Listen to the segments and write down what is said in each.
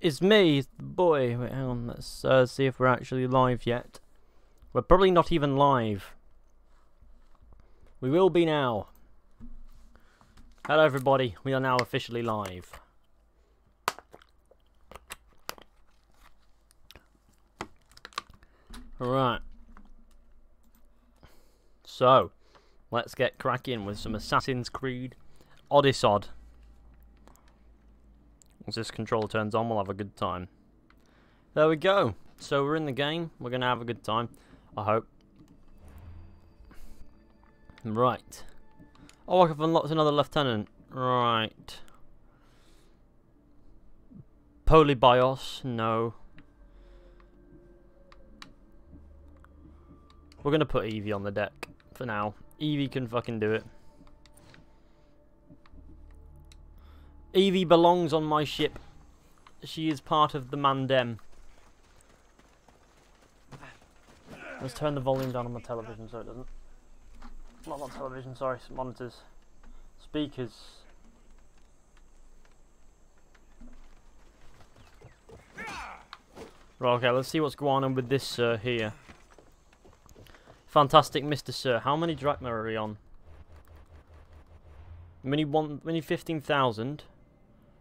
It's me, it's the boy. Wait, hang on, let's see if we're actually live yet. We're probably not even live. We will be now. Hello everybody, we are now officially live. Alright. So, let's get cracking with some Assassin's Creed Odyssey. Once this controller turns on, we'll have a good time. There we go. So we're in the game. We're going to have a good time, I hope. Right. Oh, I've unlocked another lieutenant. Right. Polybios, no. We're going to put Eevee on the deck for now. Eevee can fucking do it. Eevee belongs on my ship. She is part of the Mandem. Let's turn the volume down on my television so it doesn't. Not on television, sorry, monitors. Speakers. Right, okay, let's see what's going on with this sir here. Fantastic Mr. Sir. How many drachma are we on? We need 15,000.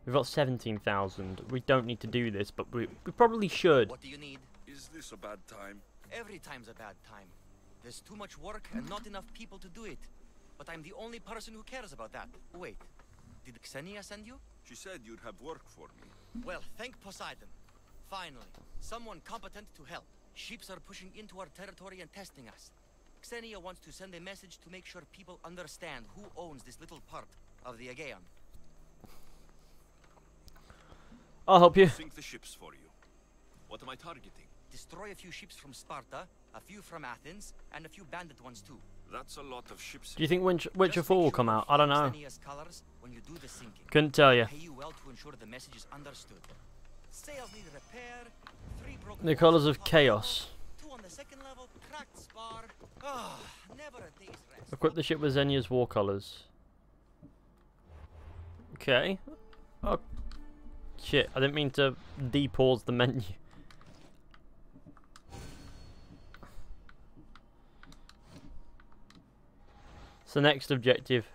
We've got 17,000. We don't need to do this, but we probably should. What do you need? Is this a bad time? Every time's a bad time. There's too much work and not enough people to do it. But I'm the only person who cares about that. Wait, did Xenia send you? She said you'd have work for me. Well, thank Poseidon. Finally, someone competent to help. Ships are pushing into our territory and testing us. Xenia wants to send a message to make sure people understand who owns this little part of the Aegean. I'll help you. Sink the ships for you. What am I targeting? Destroy a few ships from Sparta, a few from Athens, and a few bandit ones too. That's a lot of ships. Do you think Witcher 4 will come out? I don't know. When you do the sinking. Couldn't tell you. Pay you well to ensure the message is understood. Sails need repair. The colors of chaos. Equip the ship with Xenia's war colours. Okay. Oh shit, I didn't mean to de-pause the menu. So next objective.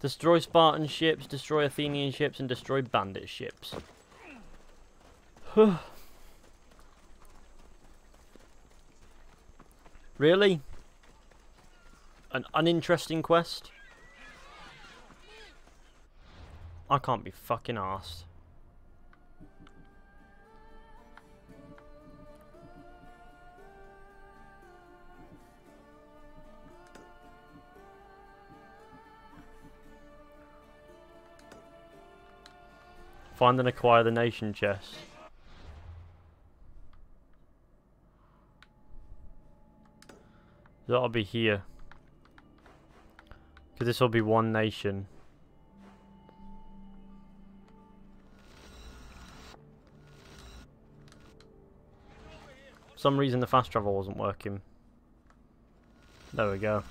Destroy Spartan ships, destroy Athenian ships, and destroy bandit ships. Really? An uninteresting quest? I can't be fucking arsed. Find and acquire the nation chest. That'll be here. Because this will be one nation. For some reason the fast travel wasn't working. There we go.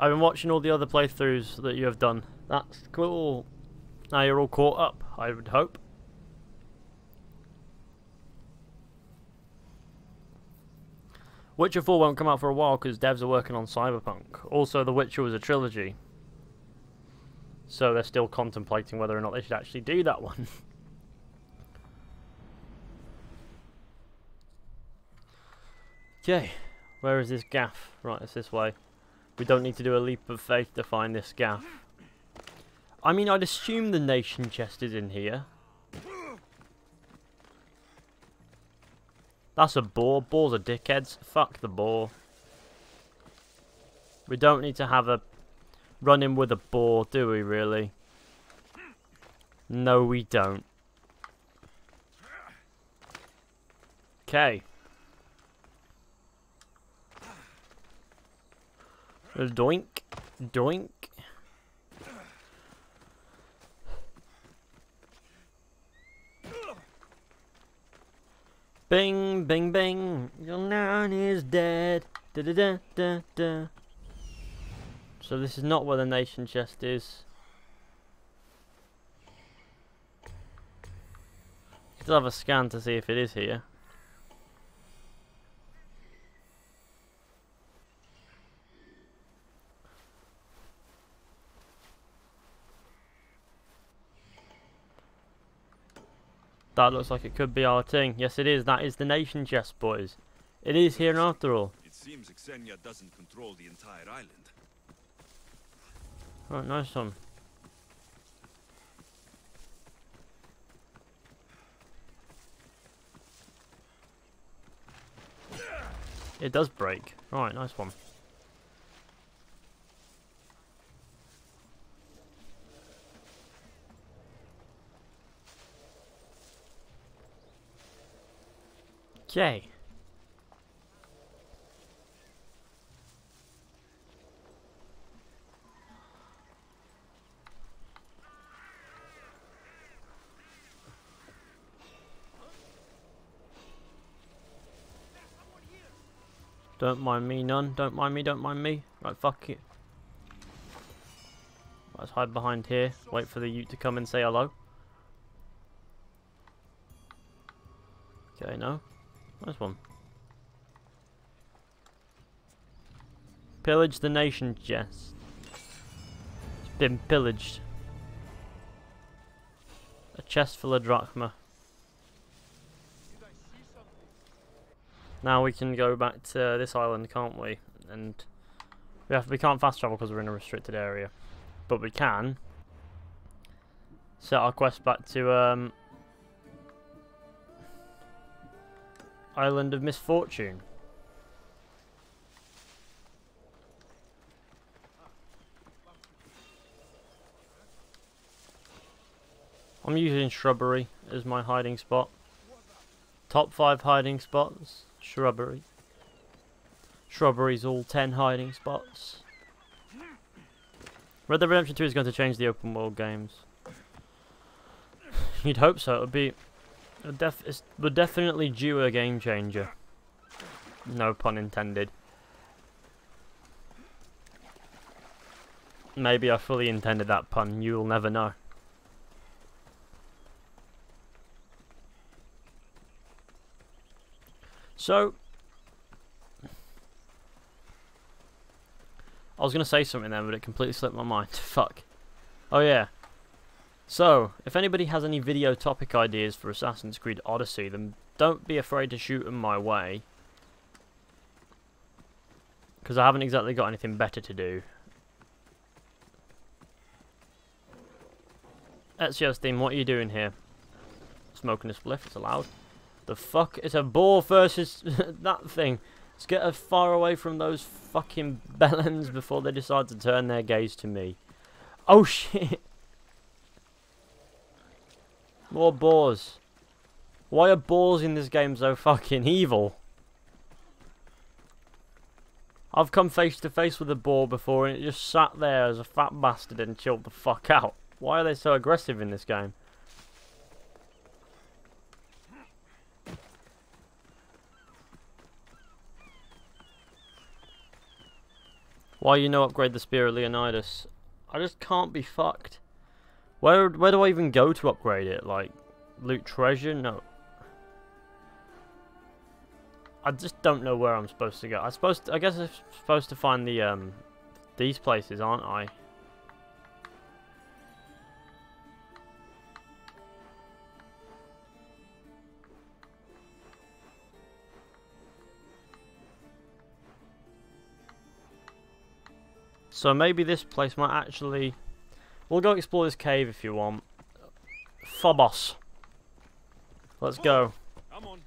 I've been watching all the other playthroughs that you have done. That's cool. Now you're all caught up, I would hope. Witcher 4 won't come out for a while because devs are working on Cyberpunk. Also, The Witcher was a trilogy. So they're still contemplating whether or not they should actually do that one. Okay, where is this gaff? Right, it's this way. We don't need to do a leap of faith to find this gaff. I mean, I'd assume the nation chest is in here. That's a boar. Boars are dickheads. Fuck the boar. We don't need to have a run-in with a boar, do we, really? No, we don't. Okay. Doink. Doink. Bing, bing, bing. Your noun is dead. Da, da, da, da, da. So this is not where the nation chest is. Let's have a scan to see if it is here. That looks like it could be our thing. Yes, it is. That is the nation chest, boys. It is here after all. It seems Xenia doesn't control the entire island. Right, nice one. It does break. Alright, nice one. Okay. Don't mind me, none. Don't mind me, don't mind me. Right, fuck it. Let's hide behind here. Wait for the Ute to come and say hello. Okay, no. Nice one. Pillage the nation chest. It's been pillaged. A chest full of drachma. Now we can go back to this island, can't we? And we can't fast travel because we're in a restricted area, but we can set our quest back to Island of Misfortune. I'm using shrubbery as my hiding spot. Top 5 hiding spots. Shrubbery. Shrubbery's all 10 hiding spots. Red Dead Redemption 2 is going to change the open world games. You'd hope so. It would be... We're definitely due a game changer. No pun intended. Maybe I fully intended that pun. You'll never know. So, I was going to say something then, but it completely slipped my mind. Fuck. Oh yeah. So, if anybody has any video topic ideas for Assassin's Creed Odyssey, then don't be afraid to shoot them my way. Because I haven't exactly got anything better to do. Ezio's team, what are you doing here? Smoking a spliff, it's allowed. The fuck? It's a boar versus that thing. Let's get as far away from those fucking bellends before they decide to turn their gaze to me. Oh shit! More boars. Why are boars in this game so fucking evil? I've come face to face with a boar before and it just sat there as a fat bastard and chilled the fuck out. Why are they so aggressive in this game? Why you no upgrade the spear of Leonidas? I just can't be fucked. Where do I even go to upgrade it? Like, loot treasure? No. I just don't know where I'm supposed to go. I guess I'm supposed to find the these places, aren't I? So maybe this place might actually... We'll go explore this cave if you want. Phobos. Let's go. Come on.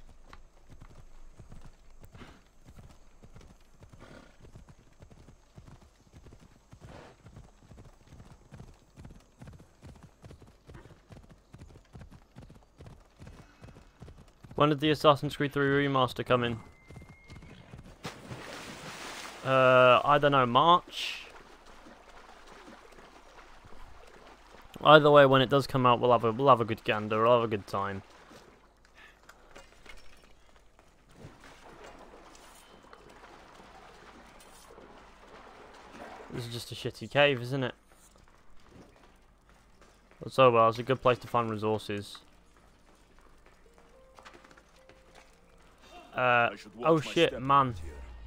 When did the Assassin's Creed III remaster come in? I don't know, March? Either way, when it does come out, we'll have a good gander. We'll have a good time. This is just a shitty cave, isn't it? But so well, it's a good place to find resources. Oh shit, man.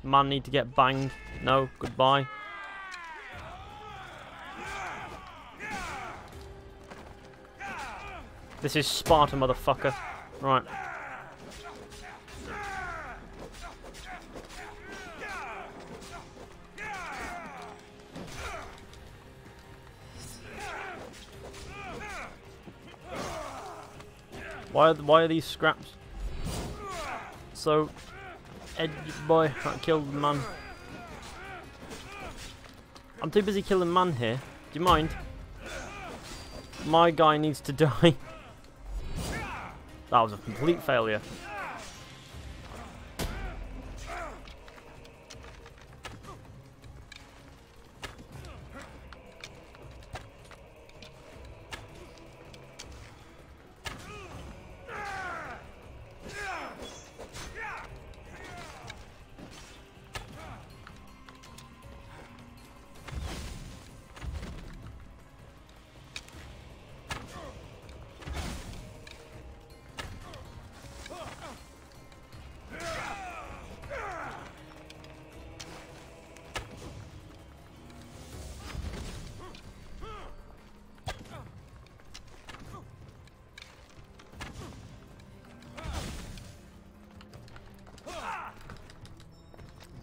Man need to get banged. No, goodbye. This is Sparta, motherfucker. Right. Why are these scraps so edgy, boy? I killed the man. I'm too busy killing man here. Do you mind? My guy needs to die. That was a complete failure.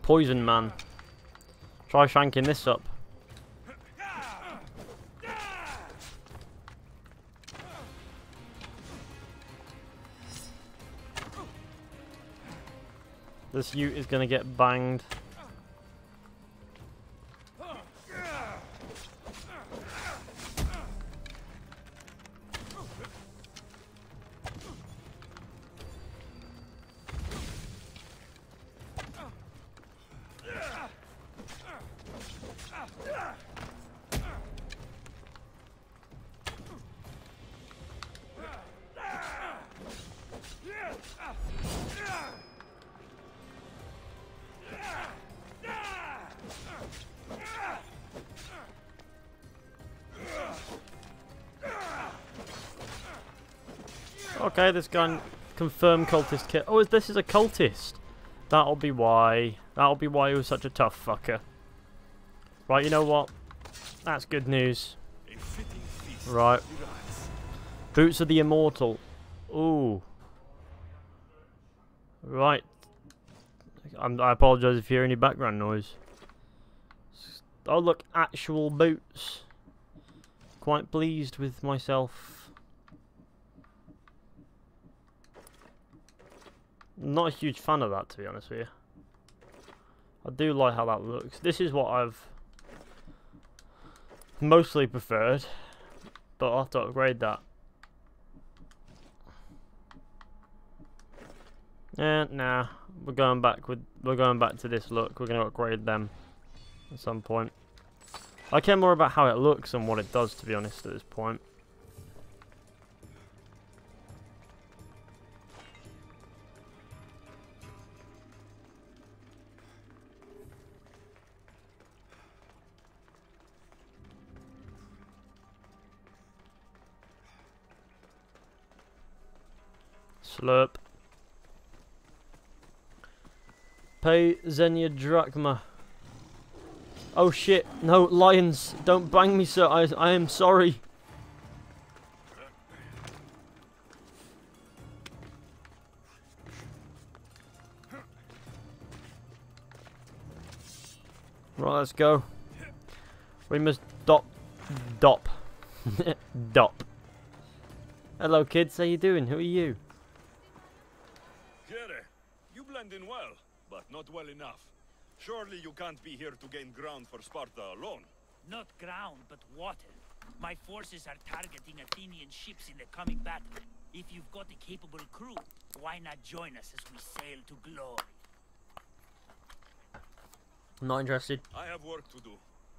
Poison man. Try shanking this up. This Ute is gonna get banged. Okay, this guy confirmed cultist kit. Oh, this is a cultist. That'll be why. That'll be why he was such a tough fucker. Right, you know what? That's good news. Right. Boots of the Immortal. Ooh. Right. I apologize if you hear any background noise. Oh look, actual boots. Quite pleased with myself. Not a huge fan of that, to be honest with you. I do like how that looks. This is what I've mostly preferred, but I'll have to upgrade that. And nah, we're going back to this look. We're going to upgrade them at some point. I care more about how it looks and what it does, to be honest, at this point. Slurp. Pay Xenia drachma. Oh shit, no, lions, don't bang me, sir, I am sorry. Right, let's go. We must dop. Hello kids, how you doing? Who are you? In well, but not well enough. Surely you can't be here to gain ground for Sparta alone. Not ground, but water. My forces are targeting Athenian ships in the coming battle. If you've got a capable crew, why not join us as we sail to glory? Not interested. I have work to do.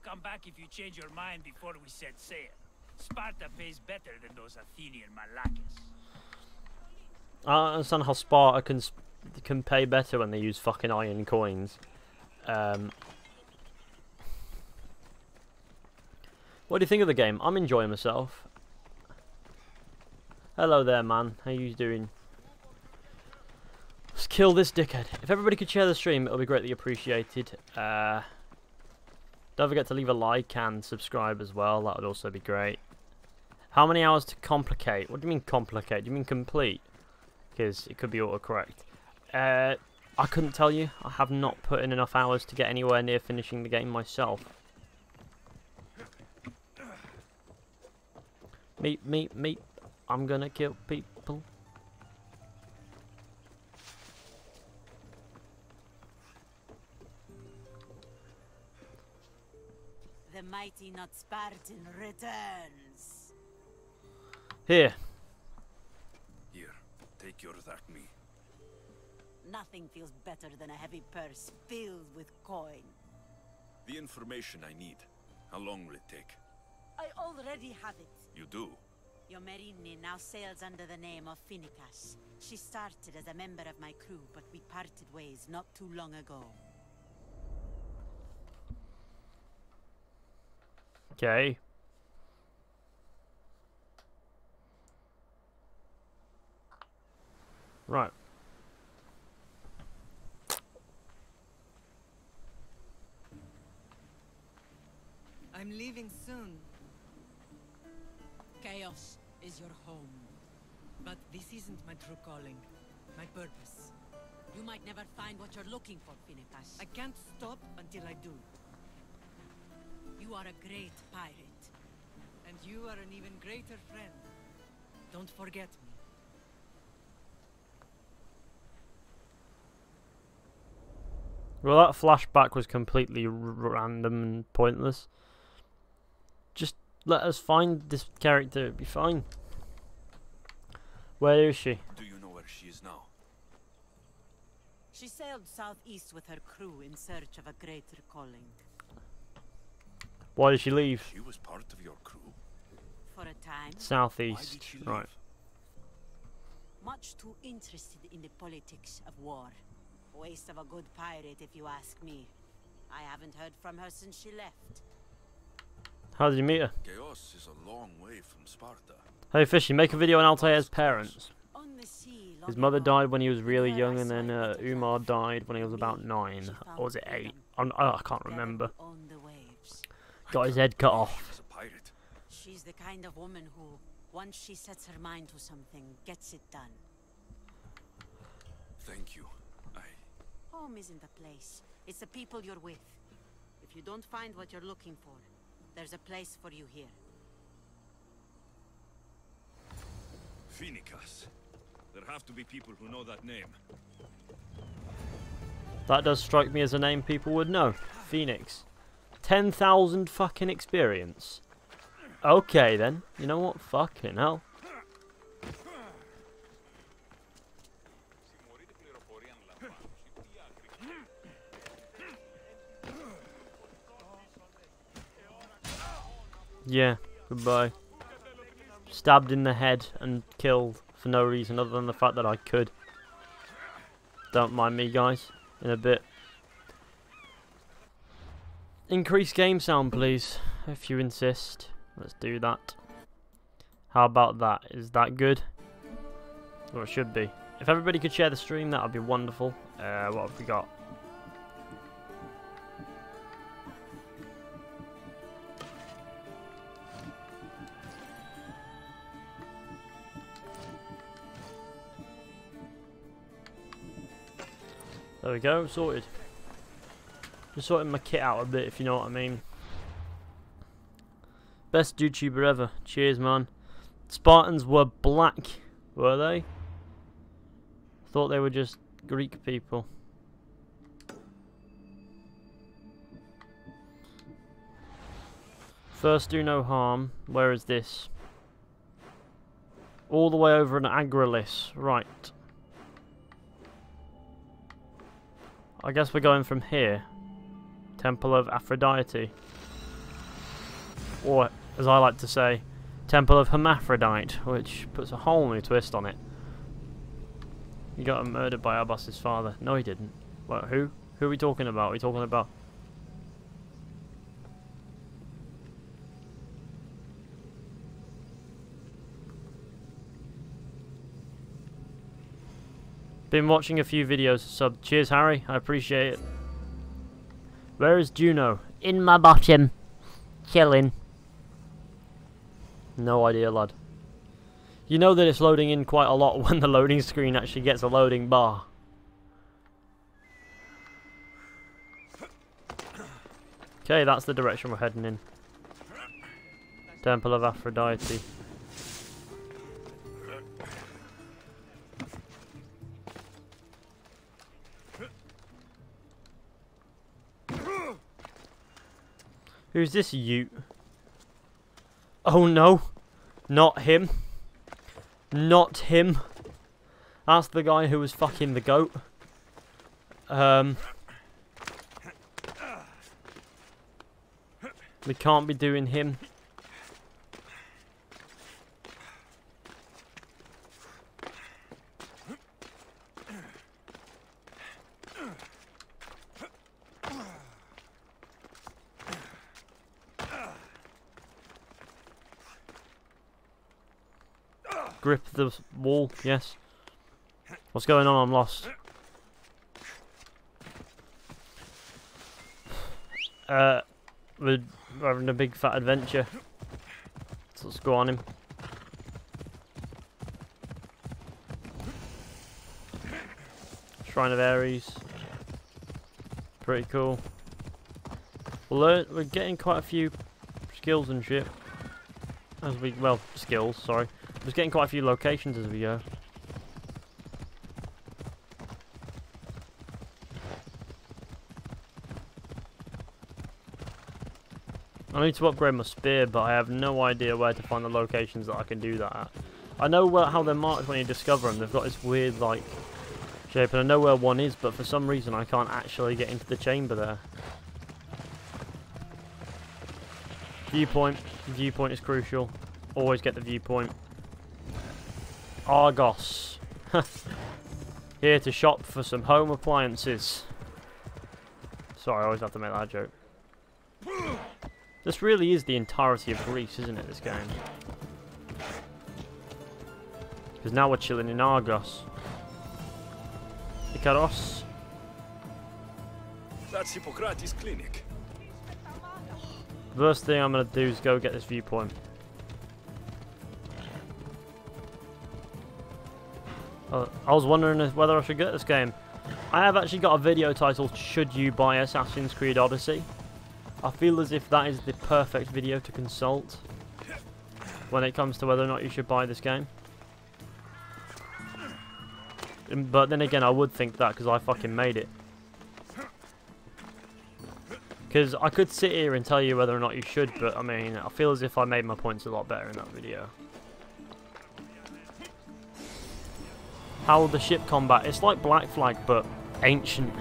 Come back if you change your mind before we set sail. Sparta pays better than those Athenian Malakas. I don't understand how Sparta can pay better when they use fucking iron coins. What do you think of the game? I'm enjoying myself. Hello there, man. How you doing? kill this dickhead. If everybody could share the stream, it'll be greatly appreciated. Don't forget to leave a like and subscribe as well. That would also be great. How many hours to complicate? What do you mean complicate? Do you mean complete? Because it could be autocorrect. I couldn't tell you. I have not put in enough hours to get anywhere near finishing the game myself. Meep, meep, meep. I'm gonna kill people. The mighty not Spartan returns. Here. Here, take your drachma. Nothing feels better than a heavy purse filled with coin. The information I need. How long will it take? I already have it. You do? Your Merini now sails under the name of Phoenicas. She started as a member of my crew, but we parted ways not too long ago. Okay. Right. I'm leaving soon. Chaos is your home. But this isn't my true calling, my purpose. You might never find what you're looking for, Phoenicas. I can't stop until I do. You are a great pirate. And you are an even greater friend. Don't forget me. Well, that flashback was completely random and pointless. Just let us find this character, it'd be fine. Where is she? Do you know where she is now? She sailed southeast with her crew in search of a greater calling. Why did she leave? She was part of your crew. For a time. Southeast, right. Much too interested in the politics of war. Waste of a good pirate, if you ask me. I haven't heard from her since she left. How did you meet her? Chaos is a long way from Sparta. Hey Fishy, make a video on Altair's parents. His mother died when he was really young, and then Umar died when he was about 9. Or was it 8? I can't remember. Got his head cut off. She's the kind of woman who, once she sets her mind to something, gets it done. Thank you. Home isn't a place. It's the people you're with. If you don't find what you're looking for, there's a place for you here. Phoenicas. There have to be people who know that name. That does strike me as a name people would know. Phoenix. 10,000 fucking experience. Okay then. You know what? Fucking hell. Yeah, goodbye. Stabbed in the head and killed for no reason other than the fact that I could. Don't mind me, guys. In a bit. Increase game sound, please. If you insist. Let's do that. How about that? Is that good? Or it should be. If everybody could share the stream, that would be wonderful. What have we got? There we go, sorted. Just sorting my kit out a bit, if you know what I mean. Best YouTuber ever. Cheers, man. Spartans were black, were they? Thought they were just Greek people. First do no harm. Where is this? All the way over in Argolis. Right. I guess we're going from here. Temple of Aphrodite. Or, as I like to say, Temple of Hermaphrodite, which puts a whole new twist on it. You got murdered by Arbus's father. No, he didn't. Well, who? Who are we talking about? Are we talking about... Been watching a few videos, sub. Cheers, Harry. I appreciate it. Where is Juno? In my bottom. Chilling. No idea, lad. You know that it's loading in quite a lot when the loading screen actually gets a loading bar. Okay, that's the direction we're heading in. Temple of Aphrodite. Who's this Ute? Oh no! Not him! Not him! That's the guy who was fucking the goat. We can't be doing him. Grip the wall, yes. What's going on? I'm lost. We're having a big fat adventure. So let's go on him. Shrine of Ares. Pretty cool. We're getting quite a few skills and shit. As we, well, skills, sorry. Just getting quite a few locations as we go. I need to upgrade my spear, but I have no idea where to find the locations that I can do that at. I know where, how they're marked when you discover them. They've got this weird, like, shape, and I know where one is, but for some reason I can't actually get into the chamber there. Viewpoint. Viewpoint is crucial. Always get the viewpoint. Argos. Here to shop for some home appliances. Sorry, I always have to make that joke. This really is the entirety of Greece, isn't it, this game? Because now we're chilling in Argos. Icaros. That's Hippocrates' clinic. First thing I'm going to do is go get this viewpoint. I was wondering whether I should get this game. I have actually got a video titled Should You Buy Assassin's Creed Odyssey? I feel as if that is the perfect video to consult when it comes to whether or not you should buy this game. But then again, I would think that because I fucking made it. Because I could sit here and tell you whether or not you should, but I mean, I feel as if I made my points a lot better in that video. How the ship combat, it's like Black Flag, but ancient.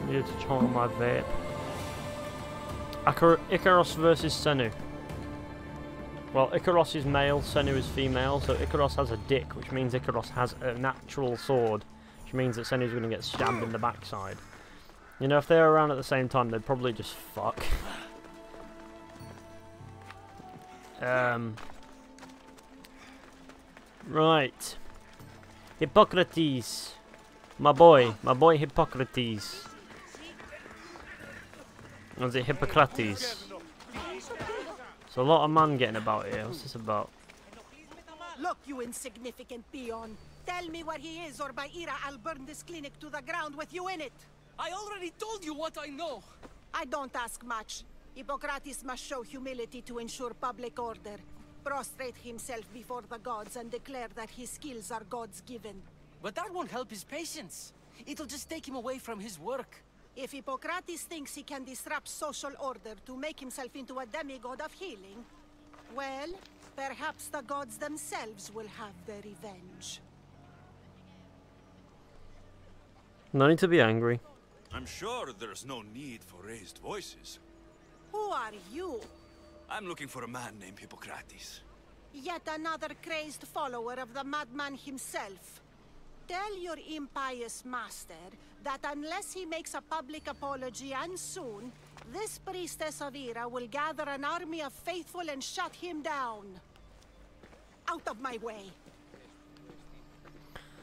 I need to channel my vape. Icaros versus Senu. Well, Icaros is male, Senu is female, so Icaros has a dick, which means Icaros has a natural sword, which means that Senu's going to get stabbed in the backside. You know, if they're around at the same time, they'd probably just fuck. Right. Hippocrates. My boy Hippocrates. Or is it Hippocrates? There's a lot of man getting about here. What's this about? Look, you insignificant peon. Tell me what he is, or by Ira I'll burn this clinic to the ground with you in it. I already told you what I know. I don't ask much. Hippocrates must show humility to ensure public order. Prostrate himself before the gods and declare that his skills are gods given. But that won't help his patients. It'll just take him away from his work. If Hippocrates thinks he can disrupt social order to make himself into a demigod of healing, well, perhaps the gods themselves will have their revenge. No need to be angry. I'm sure there's no need for raised voices. Who are you? I'm looking for a man named Hippocrates. Yet another crazed follower of the madman himself. Tell your impious master that unless he makes a public apology, and soon, this priestess of Hera will gather an army of faithful and shut him down. Out of my way!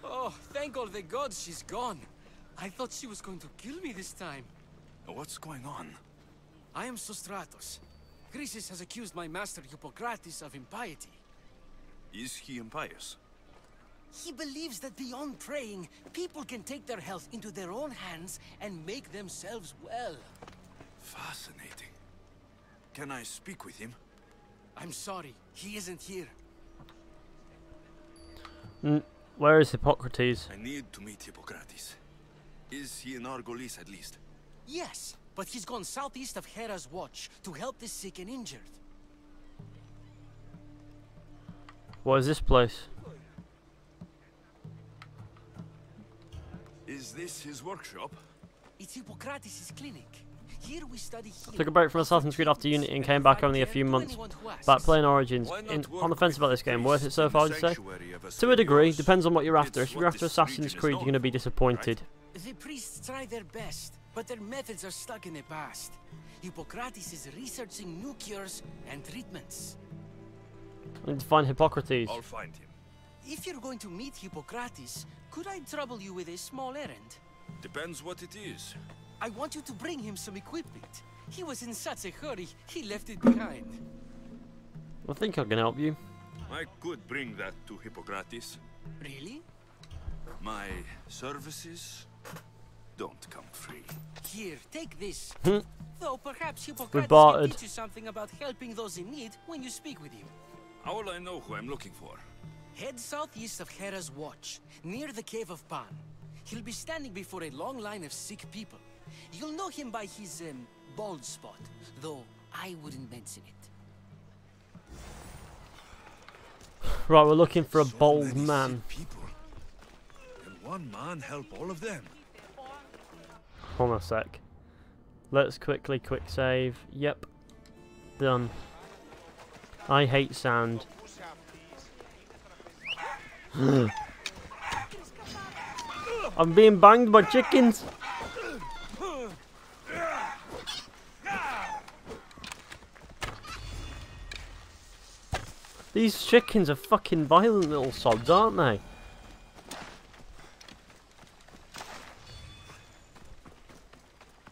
Oh, thank all the gods she's gone. I thought she was going to kill me this time. What's going on? I am Sostratos. Chrysis has accused my master Hippocrates of impiety. Is he impious? He believes that beyond praying, people can take their health into their own hands and make themselves well. Fascinating. Can I speak with him? I'm sorry, he isn't here. Where is Hippocrates? I need to meet Hippocrates. Is he in Argolis at least? Yes, but he's gone southeast of Hera's watch to help the sick and injured. What is this place? Is this his workshop? It's Hippocrates' clinic. Here we study healing. Took a break from Assassin's Creed after Unity and came back only a few months back playing Origins. On the fence about this game, worth it so far, would you say? To a degree, depends on what you're after. If you're after Assassin's Creed, you're going to be disappointed. The priests try their best, but their methods are stuck in the past. Hippocrates is researching new cures and treatments. I need to find Hippocrates. I'll find him. If you're going to meet Hippocrates, could I trouble you with a small errand? Depends what it is. I want you to bring him some equipment. He was in such a hurry, he left it behind. I think I can help you. I could bring that to Hippocrates. Really? My services don't come free. Here, take this. Though perhaps Hippocrates can teach you something about helping those in need when you speak with him. How will I know who I'm looking for? Head southeast of Hera's watch, near the cave of Pan. He'll be standing before a long line of sick people. You'll know him by his bald spot, though I wouldn't mention it. Right, we're looking for a bald man. Can one man help all of them? Hold on a sec. Let's quick save. Yep. Done. I hate sand. I'm being banged by chickens. These chickens are fucking violent little sods, aren't they?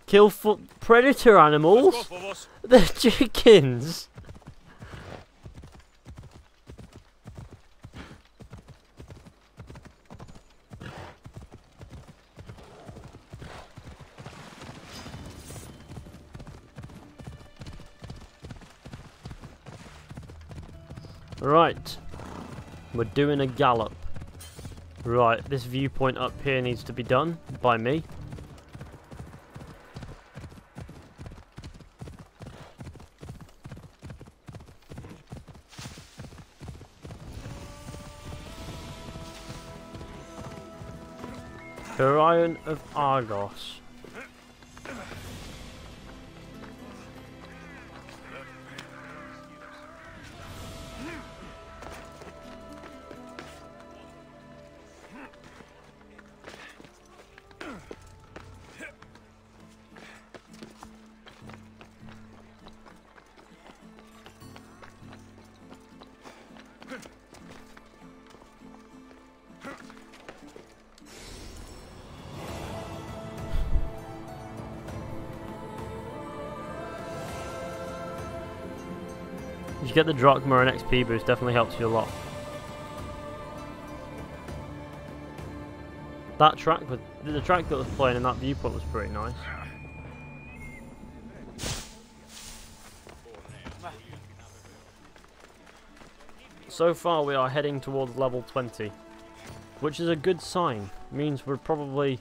Kill for predator animals? They're chickens! Right, we're doing a gallop. Right, this viewpoint up here needs to be done by me. Orion of Argos. If you get the drachma and XP boost, definitely helps you a lot. That track, with the track that was playing in that viewpoint was pretty nice. So far we are heading towards level 20, which is a good sign. It means we're probably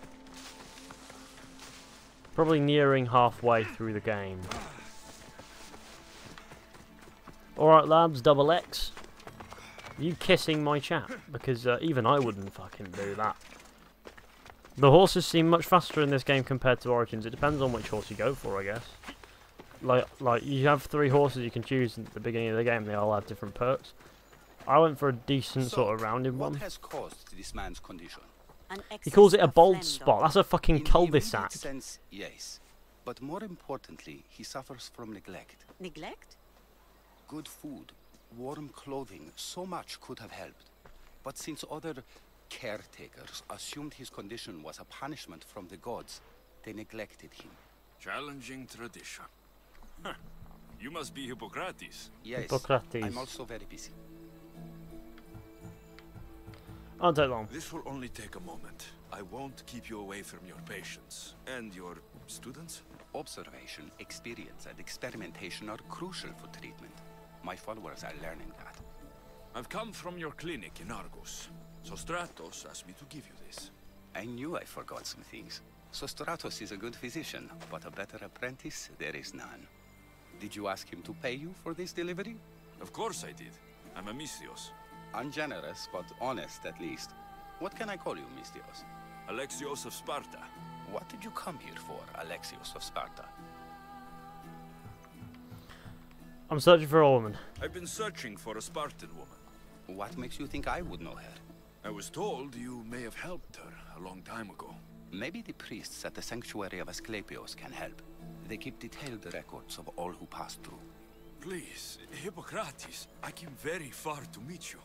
nearing halfway through the game. Alright lads, double X, you kissing my chap, because even I wouldn't fucking do that. The horses seem much faster in this game compared to Origins. It depends on which horse you go for, I guess. Like you have 3 horses you can choose at the beginning of the game, they all have different perks. I went for a decent sort of rounded one. What has caused this man's condition? He calls it a bald spot, that's a fucking cul-de-sac. Yes, but more importantly, he suffers from neglect. Neglect? Good food, warm clothing, so much could have helped. But since other caretakers assumed his condition was a punishment from the gods, they neglected him. Challenging tradition. Huh. You must be Hippocrates. Yes, Hippocrates. I'm also very busy. Not that long. This will only take a moment. I won't keep you away from your patients and your students. Observation, experience, and experimentation are crucial for treatment. My followers are learning that. I've come from your clinic in Argos. Sostratos asked me to give you this. I knew I forgot some things. Sostratos is a good physician, but a better apprentice there is none. Did you ask him to pay you for this delivery? Of course I did. I'm a Mystios. Ungenerous, but honest at least. What can I call you, Mystios? Alexios of Sparta. What did you come here for, Alexios of Sparta? I'm searching for a woman. I've been searching for a Spartan woman. What makes you think I would know her? I was told you may have helped her a long time ago. Maybe the priests at the sanctuary of Asclepius can help. They keep detailed records of all who passed through. Please, Hippocrates, I came very far to meet you.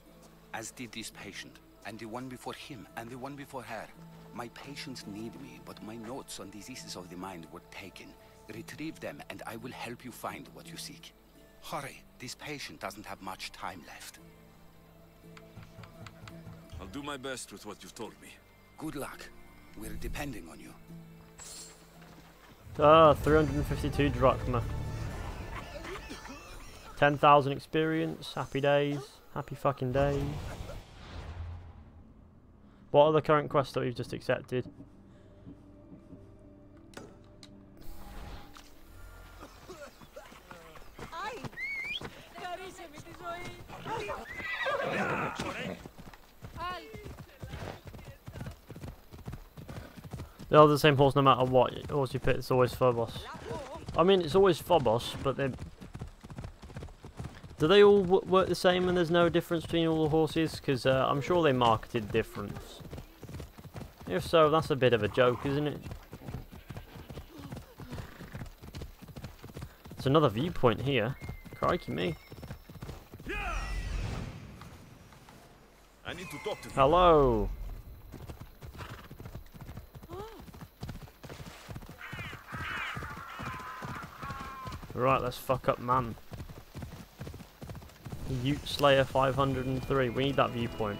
As did this patient, and the one before him, and the one before her. My patients need me, but my notes on diseases of the mind were taken. Retrieve them, and I will help you find what you seek. Hurry, this patient doesn't have much time left. I'll do my best with what you've told me. Good luck. We're depending on you. Ah, 352 drachma. 10,000 experience. Happy days. Happy fucking days. What are the current quests that we've just accepted? They're all the same horse no matter what horse you pick. It's always Phobos. I mean, it's always Phobos, but they do they all work the same and there's no difference between all the horses? Because I'm sure they marketed difference. If so, that's a bit of a joke, isn't it? It's another viewpoint here. Crikey me. I need to talk to you. Hello. Right, let's fuck up, man. Ute Slayer 503. We need that viewpoint.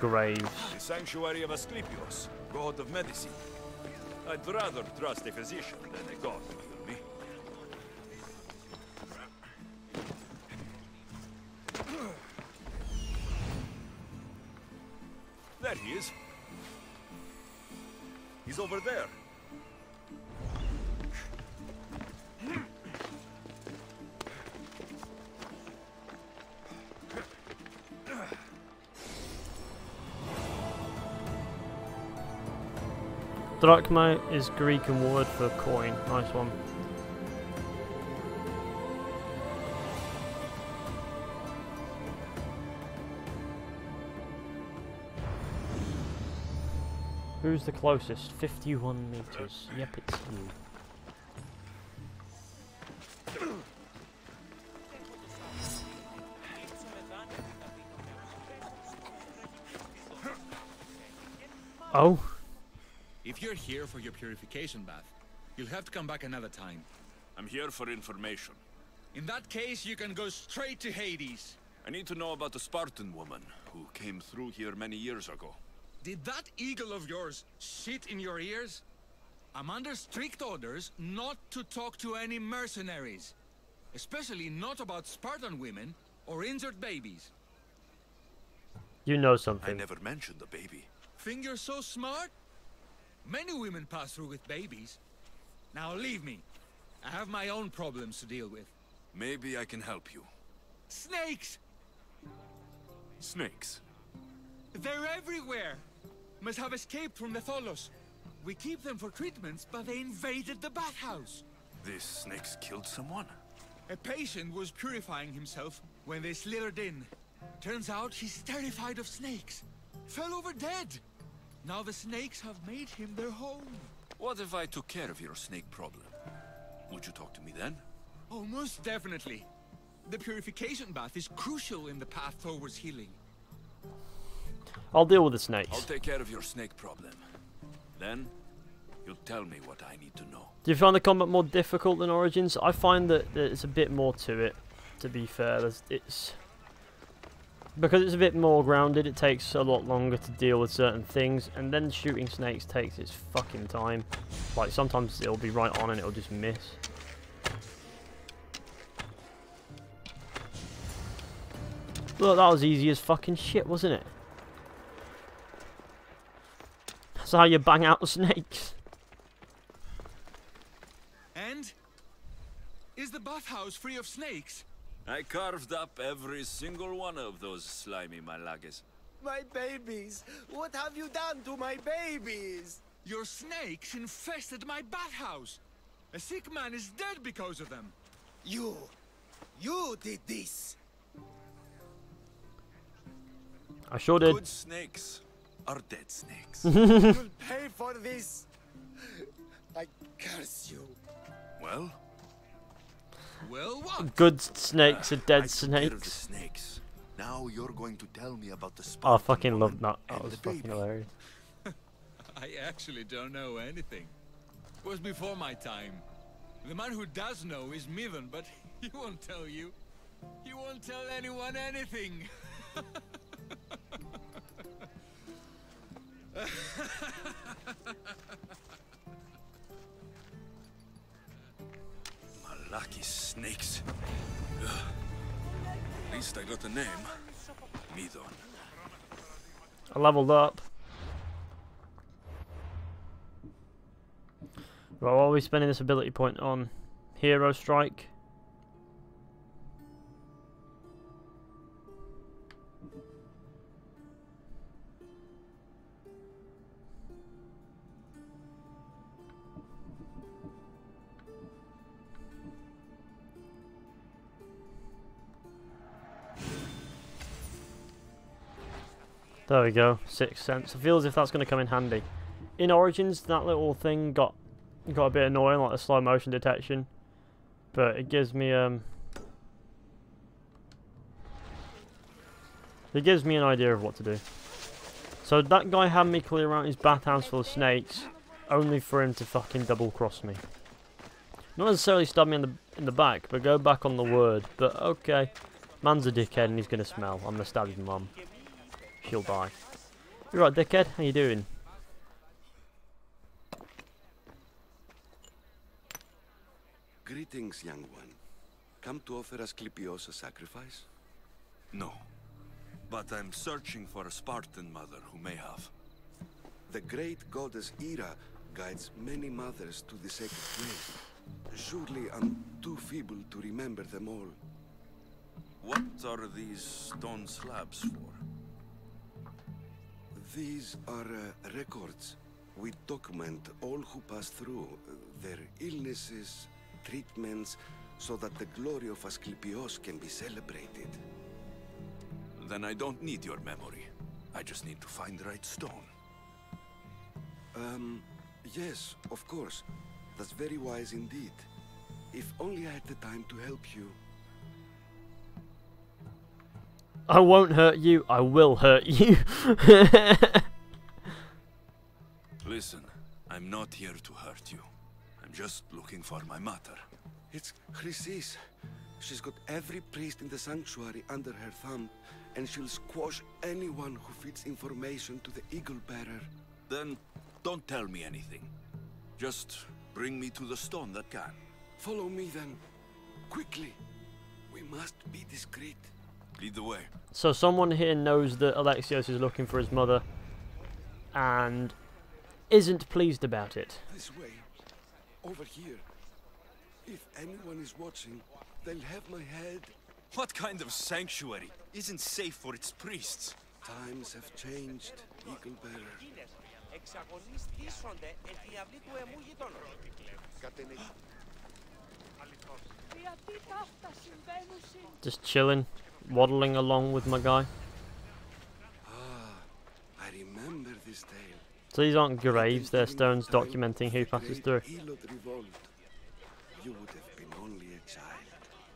Graves. The sanctuary of Asclepius, god of medicine. I'd rather trust a physician than a god. Me. There he is. He's over there. Drachma is Greek and word for coin. Nice one. Who's the closest? 51 meters. Yep, it's you. Oh. If you're here for your purification bath, you'll have to come back another time. I'm here for information. In that case, you can go straight to Hades. I need to know about the Spartan woman who came through here many years ago. Did that eagle of yours shit in your ears? I'm under strict orders not to talk to any mercenaries, especially not about Spartan women or injured babies. You know something. I never mentioned the baby. Think you're so smart? Many women pass through with babies. Now leave me. I have my own problems to deal with. Maybe I can help you. Snakes! Snakes? They're everywhere. Must have escaped from the Tholos. We keep them for treatments, but they invaded the bathhouse. These snakes killed someone? A patient was purifying himself when they slithered in. Turns out he's terrified of snakes. Fell over dead! Now the snakes have made him their home. What if I took care of your snake problem? Would you talk to me then? Oh, most definitely. The purification bath is crucial in the path towards healing. I'll deal with the snakes. I'll take care of your snake problem. Then, you tell me what I need to know. Do you find the combat more difficult than Origins? I find that there's a bit more to it, to be fair. Because it's a bit more grounded, it takes a lot longer to deal with certain things, and then shooting snakes takes its fucking time. Like, sometimes it'll be right on and it'll just miss. Look, that was easy as fucking shit, wasn't it? That's how you bang out the snakes. And? Is the bathhouse free of snakes? I carved up every single one of those slimy malagas. My babies! What have you done to my babies? Your snakes infested my bathhouse. A sick man is dead because of them. You did this. I sure did. Good snakes. Or dead snakes. You'll pay for this. I curse you. Well, what? Good snakes are dead snakes. Now you're going to tell me about the Spartan woman. I fucking love that. That was fucking hilarious. I actually don't know anything. It was before my time. The man who does know is Midon, but he won't tell you. He won't tell anyone anything. Malaki snakes. Ugh. At least I got a name. Midon. I leveled up. Well, what are we spending this ability point on? Hero Strike. There we go, 6 cents. I feel as if that's going to come in handy. In Origins, that little thing got a bit annoying, like the slow motion detection. But it gives me an idea of what to do. So that guy had me clear out his bathhouse full of snakes, only for him to fucking double cross me. Not necessarily stab me in the back, but go back on the word. But okay, man's a dickhead and he's going to smell. I'm going to stab his mum. She'll die. You're right, dickhead. How you doing? Greetings, young one. Come to offer Asclepios a sacrifice? No. But I'm searching for a Spartan mother who may have. The great goddess Hera guides many mothers to the sacred place. Surely I'm too feeble to remember them all. What are these stone slabs for? These are records. We document all who pass through, their illnesses, treatments, so that the glory of Asclepios can be celebrated. Then I don't need your memory. I just need to find the right stone. Yes, of course. That's very wise indeed. If only I had the time to help you. I won't hurt you, I will hurt you. Listen, I'm not here to hurt you. I'm just looking for my mother. It's Chrysis. She's got every priest in the sanctuary under her thumb, and she'll squash anyone who feeds information to the eagle bearer. Then don't tell me anything. Just bring me to the stone that can. Follow me then. Quickly. We must be discreet. Lead the way. So someone here knows that Alexios is looking for his mother and isn't pleased about it. This way. Over here. If anyone is watching, they'll have my head. What kind of sanctuary isn't safe for its priests? Times have changed, eagle bearer. Just chilling, waddling along with my guy. Ah, I remember this tale. So these aren't graves, they're stones documenting who passes through. you would have been only a child.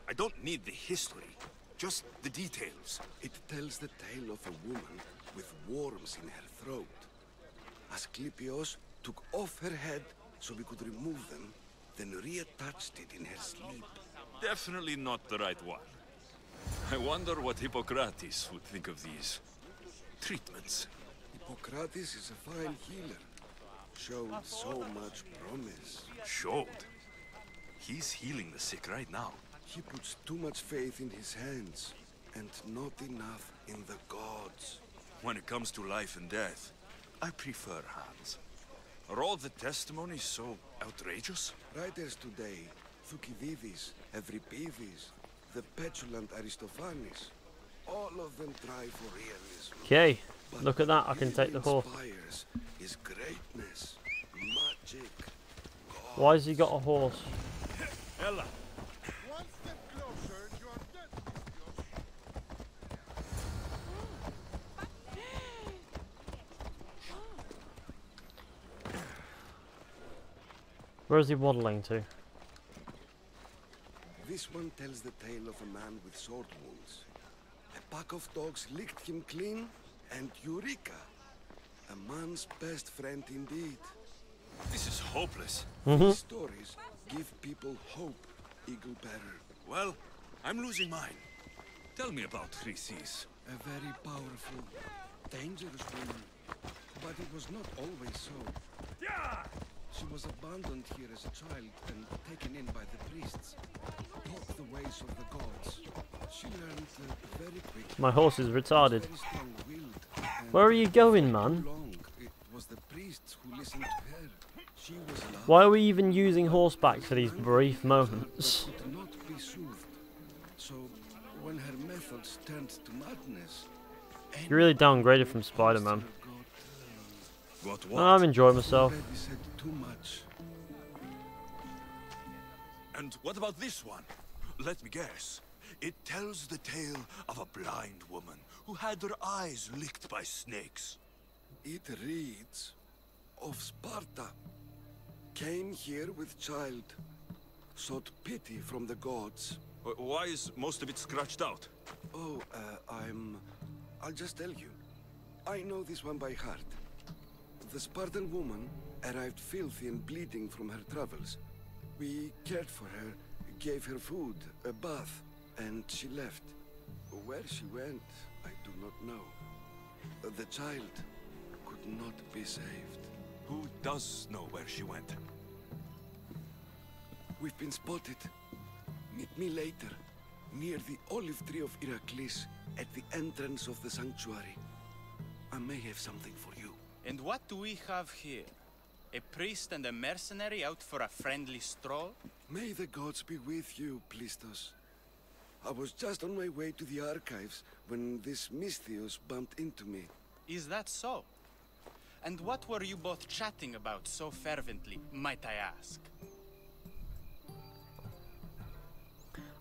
I don't need the history, just the details. It tells the tale of a woman with worms in her throat. Asclepius took off her head so we could remove them, then reattached it in her sleep. Definitely not the right one. I wonder what Hippocrates would think of these treatments. Hippocrates is a fine healer. Showed so much promise. Showed? He's healing the sick right now. He puts too much faith in his hands, and not enough in the gods. When it comes to life and death, I prefer hands. Are all the testimonies so outrageous? Writers today, Thucydides, Euripides, the petulant Aristophanes, all of them try for realism. Okay, look at that, I can take the horse. Is greatness, magic, God. Why has he got a horse? Ella. One step closer, you are dead. Where is he waddling to? This one tells the tale of a man with sword wounds. A pack of dogs licked him clean, and eureka! A man's best friend indeed. This is hopeless. These stories give people hope, Eagle-bearer. Well, I'm losing mine. Tell me about Chrysis. A very powerful, dangerous woman. But it was not always so. Yeah! She was abandoned here as a child and taken in by the priests. Taught the ways of the gods. She learned very quickly. My horse is retarded. Where are you going, man? It was the priests who listened to her. She was loved. Why are we even using horseback for these brief moments? Could not be soothed. So when her methods turned to madness, you really downgraded from Spider-Man. I'm enjoying myself. Said too much. And what about this one? Let me guess. It tells the tale of a blind woman who had her eyes licked by snakes. It reads of Sparta. Came here with child. Sought pity from the gods. Why is most of it scratched out? Oh, I'll just tell you. I know this one by heart. The Spartan woman arrived filthy and bleeding from her travels. We cared for her, gave her food, a bath, and she left. Where she went, I do not know. The child could not be saved. Who does know where she went? We've been spotted. Meet me later, near the olive tree of Iraklis, at the entrance of the sanctuary. I may have something for you. And what do we have here? A priest and a mercenary out for a friendly stroll? May the gods be with you, Pleistos. I was just on my way to the archives when this Mystios bumped into me. Is that so? And what were you both chatting about so fervently, might I ask?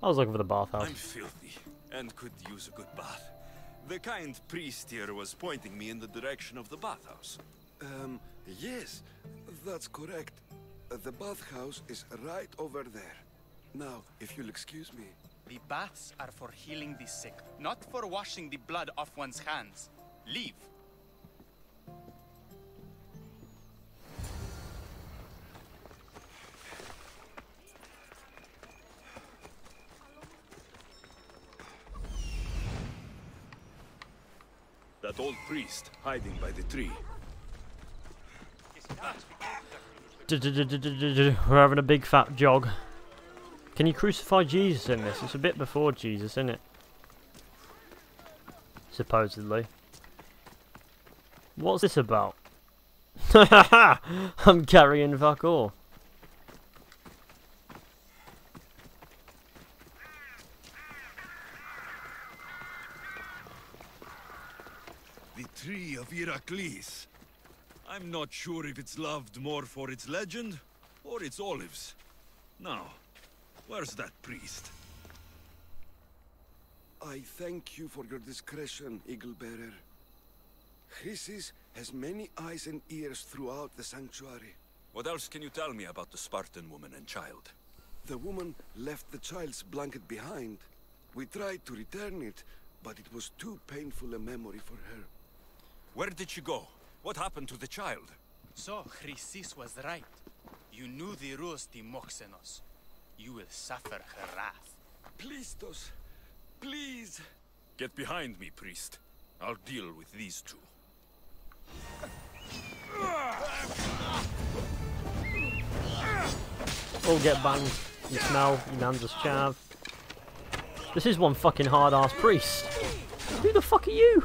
I was looking for the bathhouse. I'm filthy and could use a good bath. The kind priest here was pointing me in the direction of the bathhouse. Yes, that's correct. The bathhouse is right over there. Now, if you'll excuse me. The baths are for healing the sick, not for washing the blood off one's hands. Leave. That old priest hiding by the tree. We're having a big fat jog. Can you crucify Jesus in this? It's a bit before Jesus, isn't it? Supposedly. What's this about? I'm carrying fuck all. The tree of Iraklis. I'm not sure if it's loved more for its legend or its olives. Now, where's that priest? I thank you for your discretion, Eagle-bearer. Chrysis has many eyes and ears throughout the sanctuary. What else can you tell me about the Spartan woman and child? The woman left the child's blanket behind. We tried to return it, but it was too painful a memory for her. Where did she go? What happened to the child? So, Chrysis was right. You knew the rules, Timoxenos. You will suffer her wrath. Pleistos, please! Get behind me, priest. I'll deal with these two. All get banged. You smell, your nan's a chav. This is one fucking hard-ass priest. Who the fuck are you?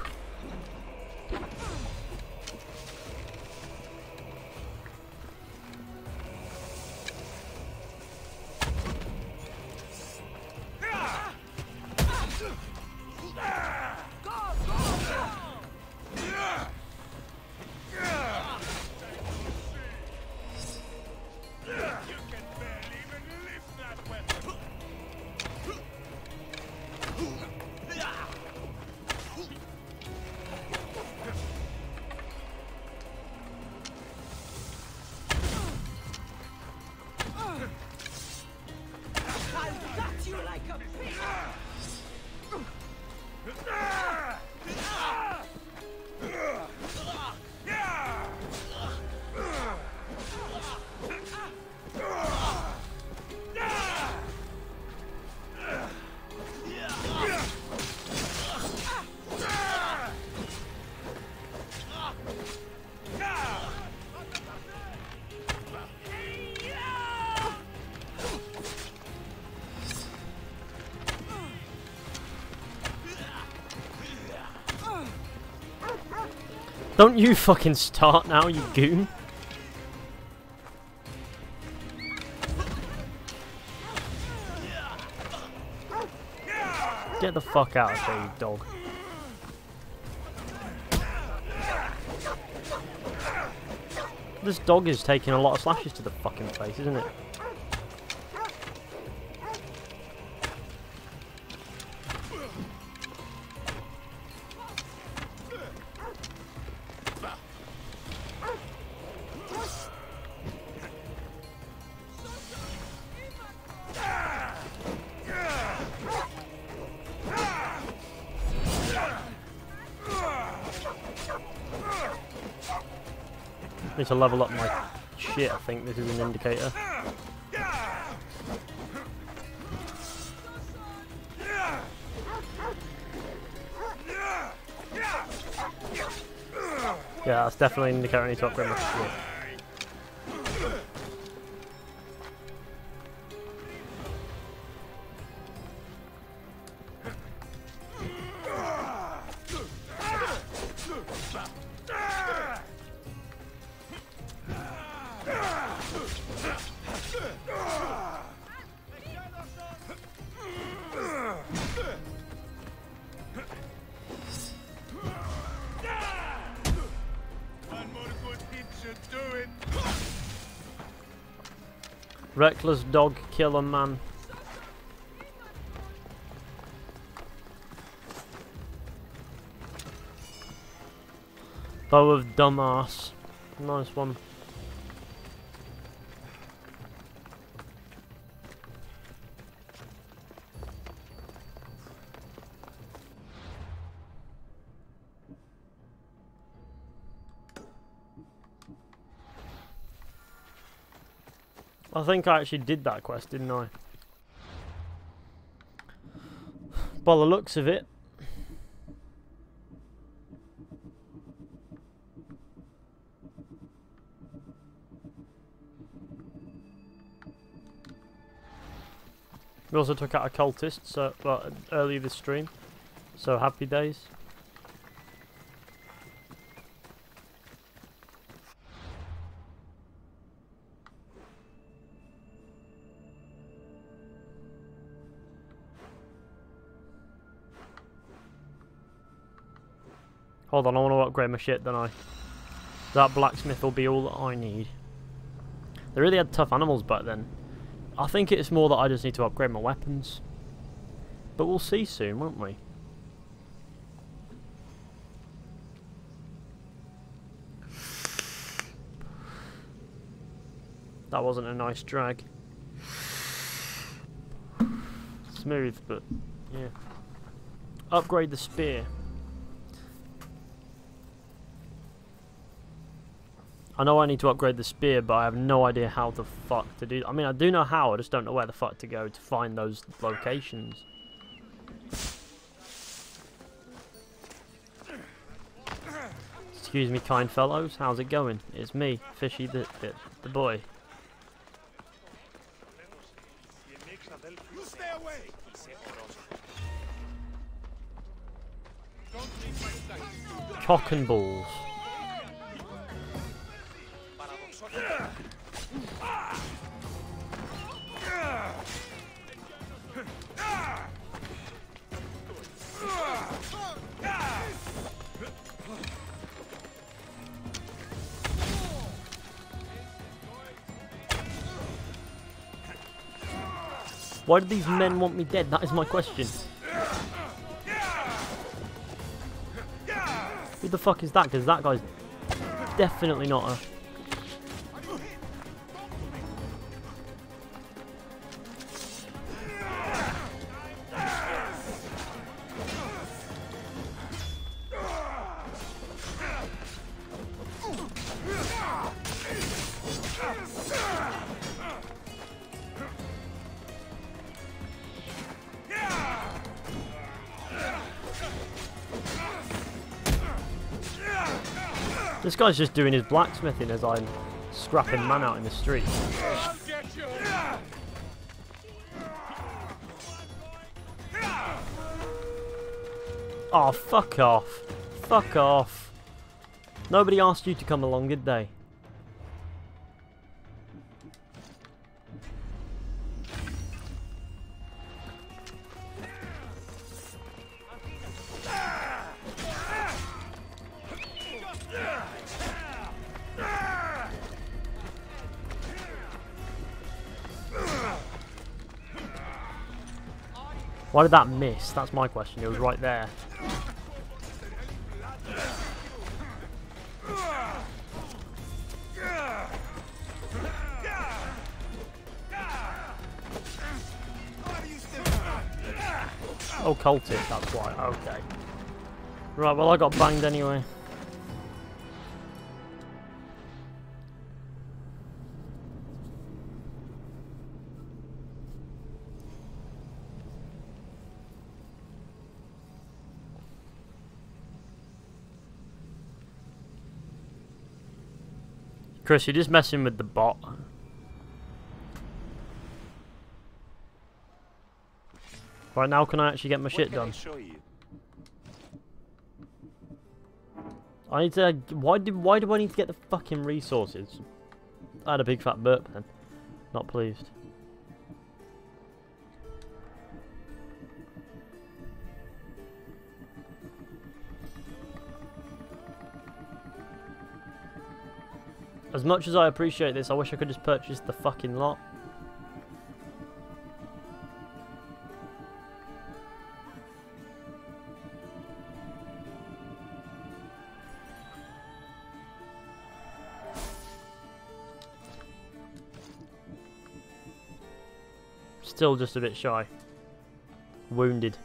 Don't you fucking start now, you goon! Get the fuck out of here, you dog. This dog is taking a lot of slashes to the fucking face, isn't it? To level up my shit, I think this is an indicator. Yeah, that's definitely an indicator I need to upgrade my shit. Reckless dog killer man. Bow of dumbass. Nice one. I think I actually did that quest, didn't I? By the looks of it. We also took out a cultist earlier this stream, so happy days. Hold on, I want to upgrade my shit, don't I? That blacksmith will be all that I need. They really had tough animals back then. I think it's more that I just need to upgrade my weapons. But we'll see soon, won't we? That wasn't a nice drag. smooth, but yeah. Upgrade the spear. I know I need to upgrade the spear, but I have no idea how the fuck to do that. I mean, I do know how, I just don't know where the fuck to go to find those locations. Excuse me, kind fellows, how's it going? It's me, Fishy the boy. You stay away. Cock and balls. Why do these men want me dead? That is my question. Who the fuck is that? Because that guy's definitely not a... This guy's just doing his blacksmithing as I'm scrapping man out in the street. Oh, fuck off. Fuck off. Nobody asked you to come along, did they? Why did that miss? That's my question. It was right there. Oh, cultist, that's why. Okay. Right, well, I got banged anyway. Chris, you're just messing with the bot. Right now, can I actually get my shit done? I need to. Why do I need to get the fucking resources? I had a big fat burp then. Not pleased. As much as I appreciate this, I wish I could just purchase the fucking lot. Still just a bit shy. Wounded.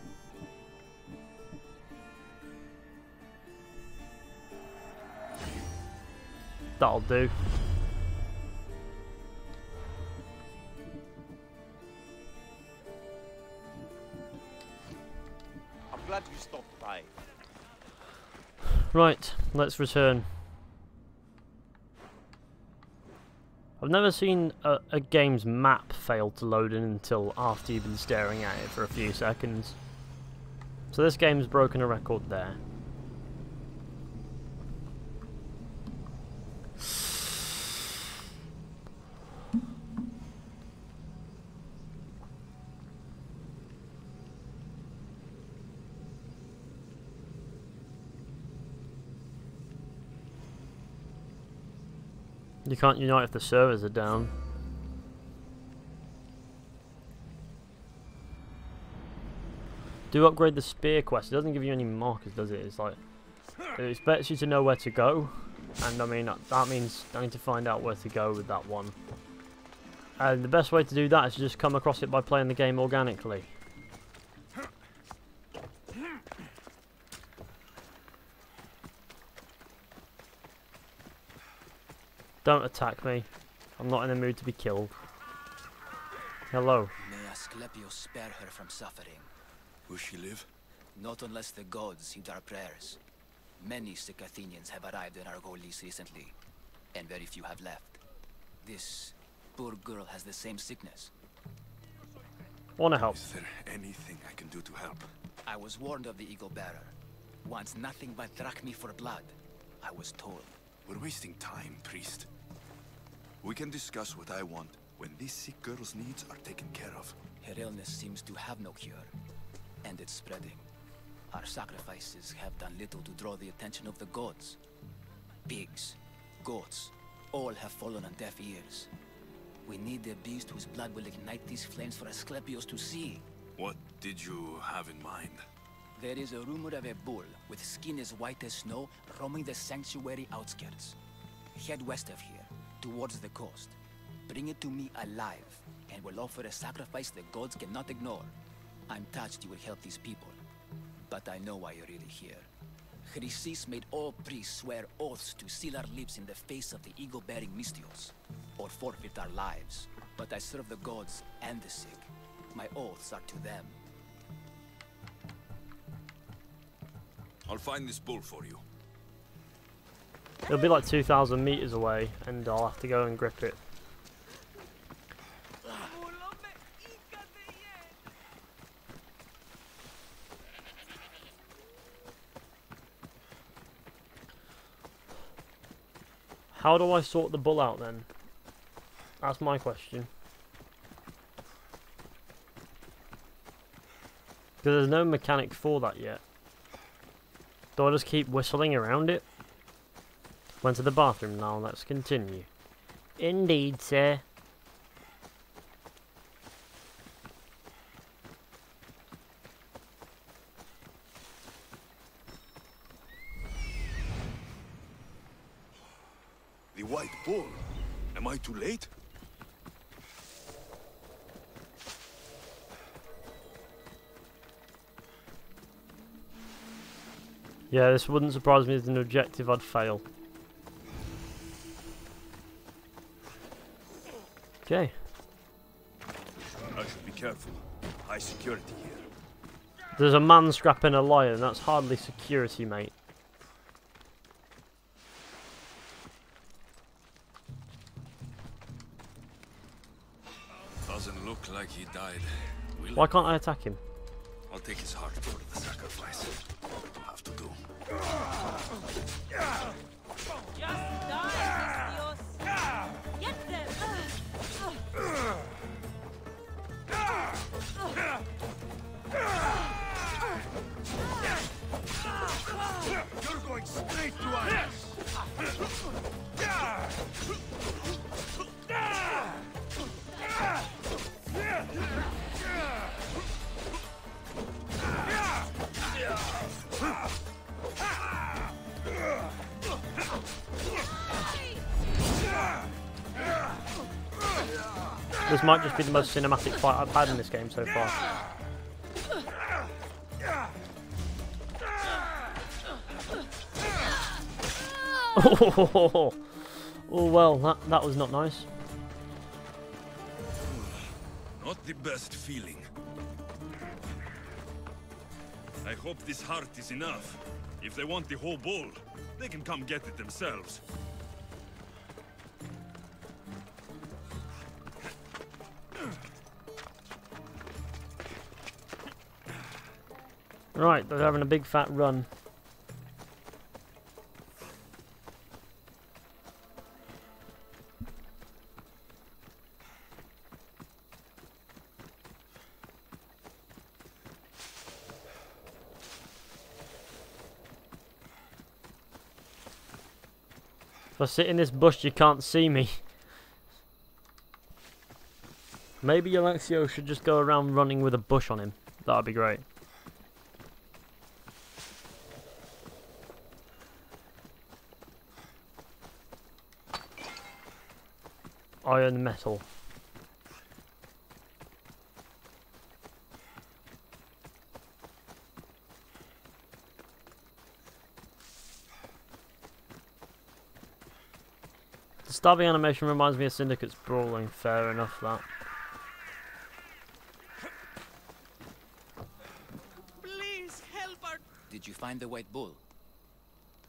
That'll do. I'm glad you stopped by. Right, let's return. I've never seen a game's map fail to load in until after you've been staring at it for a few seconds. So this game's broken a record there. You can't unite if the servers are down. Do upgrade the spear quest. It doesn't give you any markers, does it? It's like, it expects you to know where to go. And I mean, that means I need to find out where to go with that one. And the best way to do that is to just come across it by playing the game organically. Don't attack me. I'm not in the mood to be killed. Hello. May Asclepius spare her from suffering. Will she live? Not unless the gods heed our prayers. Many sick Athenians have arrived in Argolis recently, and very few have left. This poor girl has the same sickness. Wanna help? Is there anything I can do to help? I was warned of the eagle bearer. Wants nothing but drachma for blood, I was told. We're wasting time, priest. We can discuss what I want when these sick girl's needs are taken care of. Her illness seems to have no cure, and it's spreading. Our sacrifices have done little to draw the attention of the gods. Pigs, goats, all have fallen on deaf ears. We need a beast whose blood will ignite these flames for Asclepius to see. What did you have in mind? There is a rumor of a bull with skin as white as snow roaming the sanctuary outskirts. Head west of here, towards the coast. Bring it to me alive, and we'll offer a sacrifice the gods cannot ignore. I'm touched you will help these people. But I know why you're really here. Chrysis made all priests swear oaths to seal our lips in the face of the eagle-bearing Mystios, or forfeit our lives. But I serve the gods and the sick. My oaths are to them. I'll find this bull for you. It'll be like 2,000 meters away, and I'll have to go and grip it. How do I sort the bull out then? That's my question. Because there's no mechanic for that yet. Do I just keep whistling around it? Went to the bathroom now, let's continue. Indeed, sir. The white bull. Am I too late? Yeah, this wouldn't surprise me as an objective I'd fail. Okay. I should be careful. High security here. There's a man strapping a lion. That's hardly security, mate. Doesn't look like he died. Why can't I attack him? I'll take his heart for the sacrifice. To do. Just die, Christios. Get them. You're going straight to us. This might just be the most cinematic fight I've had in this game so far. Oh well, that was not nice. Not the best feeling. I hope this heart is enough. If they want the whole bull, they can come get it themselves. Right, they're having a big fat run. If I sit in this bush, you can't see me. Maybe Alexio should just go around running with a bush on him. That'd be great. Iron metal. The stabbing animation reminds me of Syndicate's brawling. Fair enough, that. Please help our... Did you find the white bull?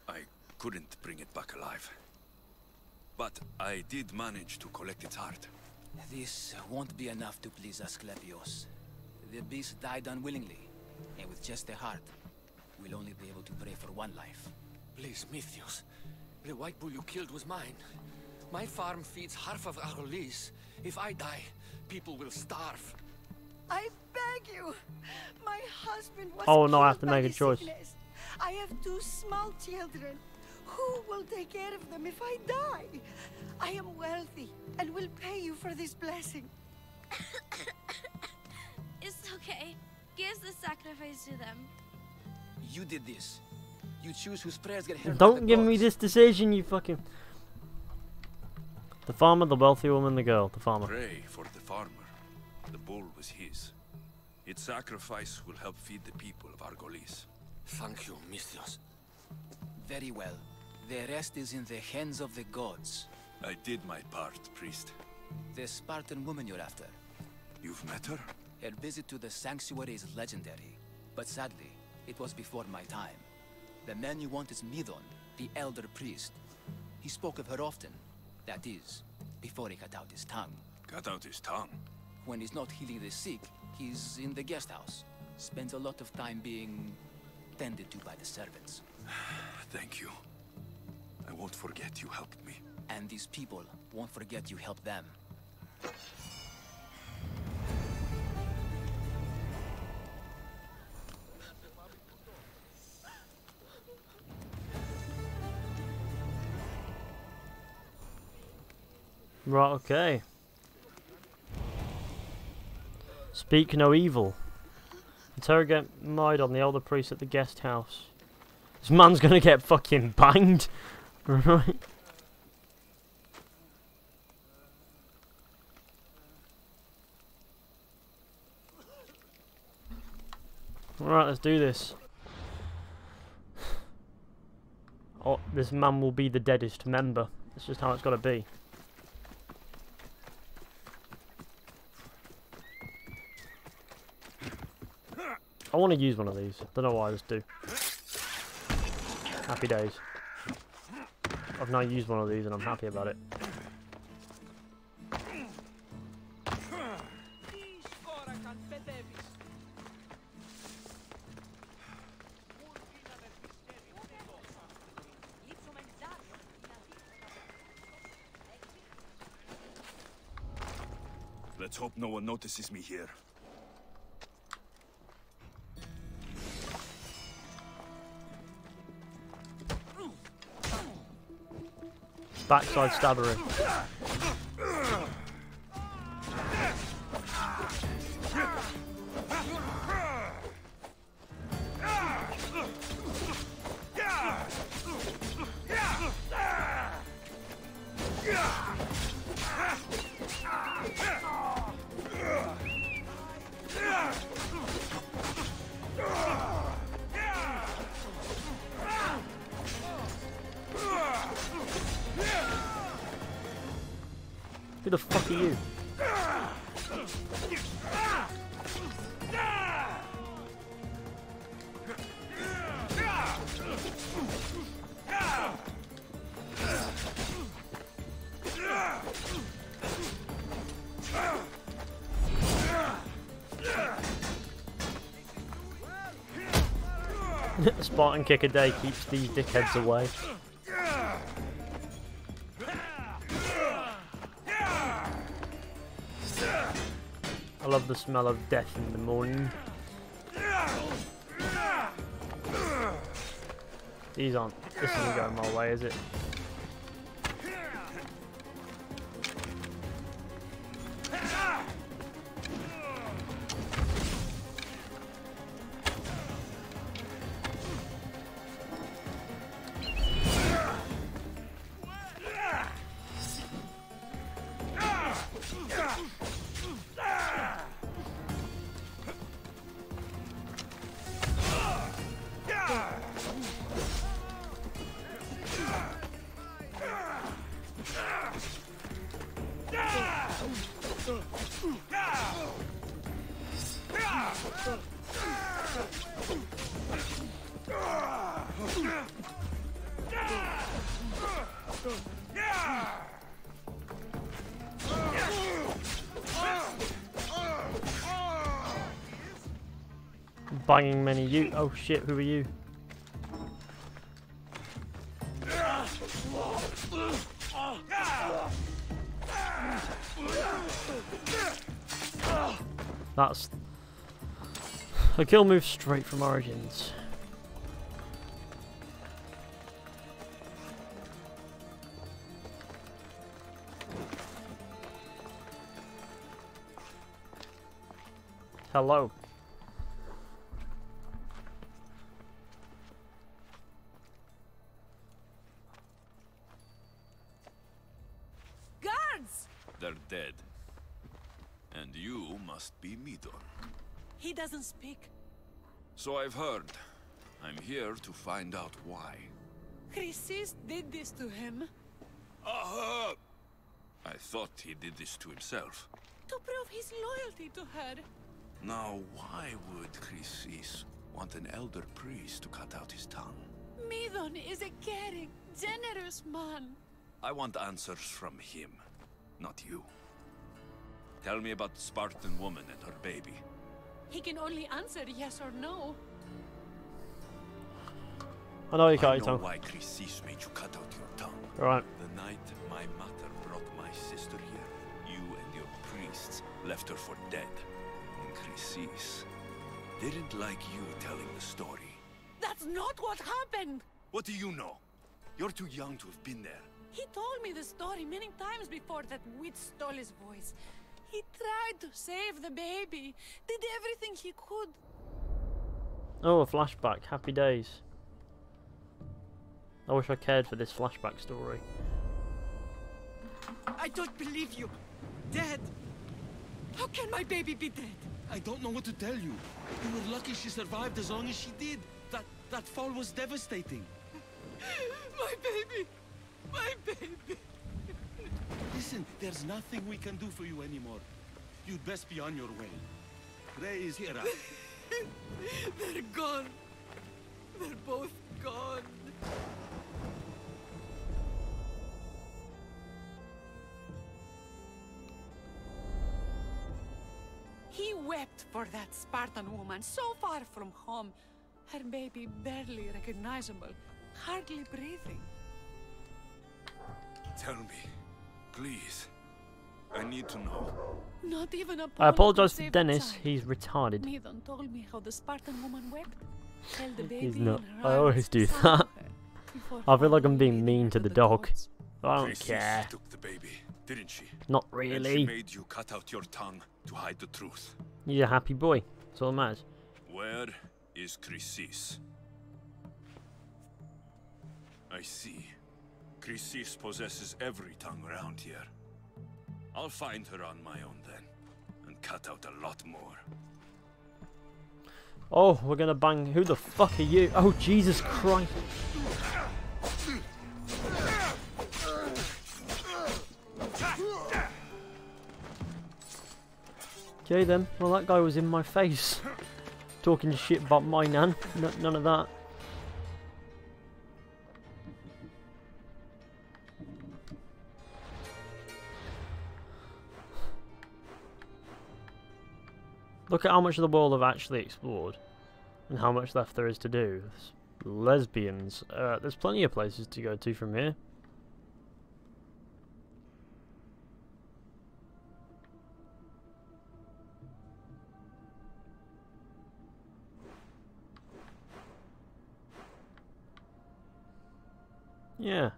I couldn't bring it back alive. But I did manage to collect its heart. This won't be enough to please Asclepius. The beast died unwillingly, and with just the heart, we'll only be able to pray for one life. Please, Mythios, the white bull you killed was mine. My farm feeds half of Argolis. If I die, people will starve. I beg you, my husband was killed by I have to make a choice. Sickness. I have two small children. Who will take care of them if I die? I am wealthy and will pay you for this blessing. It's okay. Give the sacrifice to them. You did this. You choose whose prayers get heard. Don't give me this decision, you fucking... The farmer, the wealthy woman, the girl, the farmer. Pray for the farmer. The bull was his. Its sacrifice will help feed the people of Argolis. Thank you, Mythios. Very well. The rest is in the hands of the gods. I did my part, priest. The Spartan woman you're after. You've met her? Her visit to the sanctuary is legendary, but sadly, it was before my time. The man you want is Midon, the elder priest. He spoke of her often. That is, before he cut out his tongue. Cut out his tongue? When he's not healing the sick, he's in the guest house. Spends a lot of time being tended to by the servants. Thank you. I won't forget you helped me. And these people won't forget you helped them. Right, okay. Speak no evil. Interrogate Midon, the elder priest at the guest house. This man's gonna get fucking banged. Right. Alright, let's do this. Oh, this man will be the deadest member. That's just how it's gotta be. I want to use one of these. Don't know why I just do. Happy days. I've now used one of these and I'm happy about it. Let's hope no one notices me here. Backside stabbery. Who the fuck are you? Spartan kick a day keeps these dickheads away. I love the smell of death in the morning. These aren't... This isn't going my way, is it? Banging many you. Oh shit, who are you? That's a kill move straight from Origins. Hello. They're dead. And you must be Midon. He doesn't speak. So I've heard. I'm here to find out why. Chrysis did this to him. Uh-huh. I thought he did this to himself. To prove his loyalty to her. Now why would Chrysis want an elder priest to cut out his tongue? Midon is a caring, generous man. I want answers from him. Not you. Tell me about the Spartan woman and her baby. He can only answer yes or no. I know you can't. I know why Chrysis made you cut out your tongue. Right. The night my mother brought my sister here, you and your priests left her for dead. And Chrysis didn't like you telling the story. That's not what happened! What do you know? You're too young to have been there. He told me the story many times before that witch stole his voice. He tried to save the baby, did everything he could. Oh, a flashback. Happy days. I wish I cared for this flashback story. I don't believe you. Dead? How can my baby be dead? I don't know what to tell you. You were lucky she survived as long as she did. That fall was devastating. My baby! My baby! Listen, there's nothing we can do for you anymore. You'd best be on your way. Raise Hera. They're gone. They're both gone. He wept for that Spartan woman so far from home. Her baby barely recognizable, hardly breathing. Tell me, please. I need to know. Not even Apollo. I apologize to Dennis. He's retarded. Midon told me how the Spartan woman wept. Held the baby. He's not. I always do that. I feel like I'm being mean to the dog. I don't care. She took the baby, didn't she? Not really. And she made you cut out your tongue to hide the truth. You're a happy boy. That's all that matters. Where is Chrysis? I see. Chrysis possesses every tongue around here. I'll find her on my own then, and cut out a lot more. Oh, we're gonna bang. Who the fuck are you? Oh, Jesus Christ. Okay then, well that guy was in my face. Talking shit about my nan. No, none of that. Look at how much of the world I've actually explored, and how much left there is to do. Lesbians. There's plenty of places to go to from here. Yeah.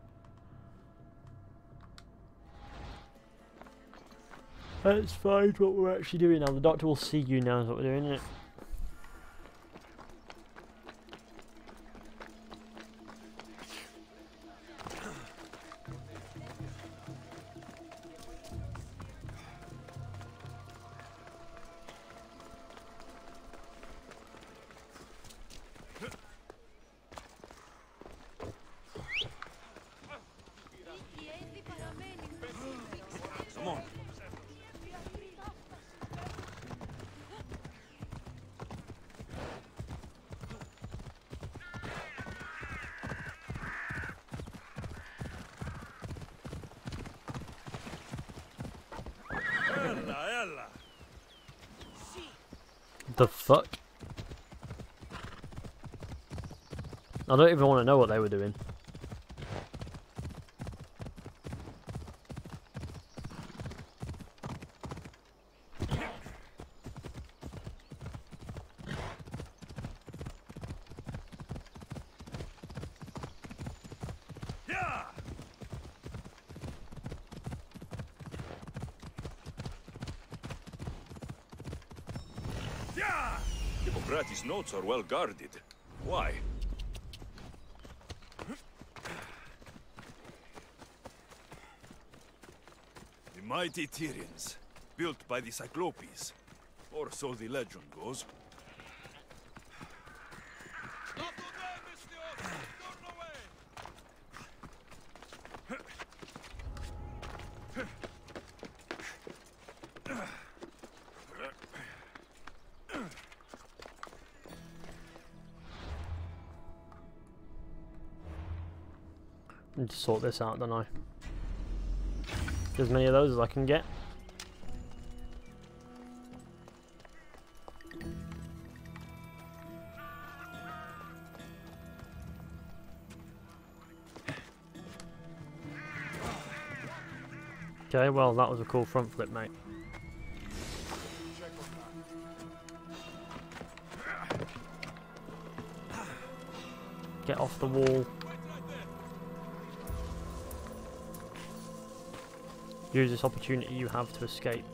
Let's find what we're actually doing now. The doctor will see you now is what we're doing, isn't it? Come on. The fuck? I don't even want to know what they were doing. Hippocrates' notes are well guarded. Why? The mighty Tyrians, built by the Cyclopes, or so the legend goes. Sort this out, don't I? As many of those as I can get. Okay, well that was a cool front flip, mate. Get off the wall. Use this opportunity you have to escape.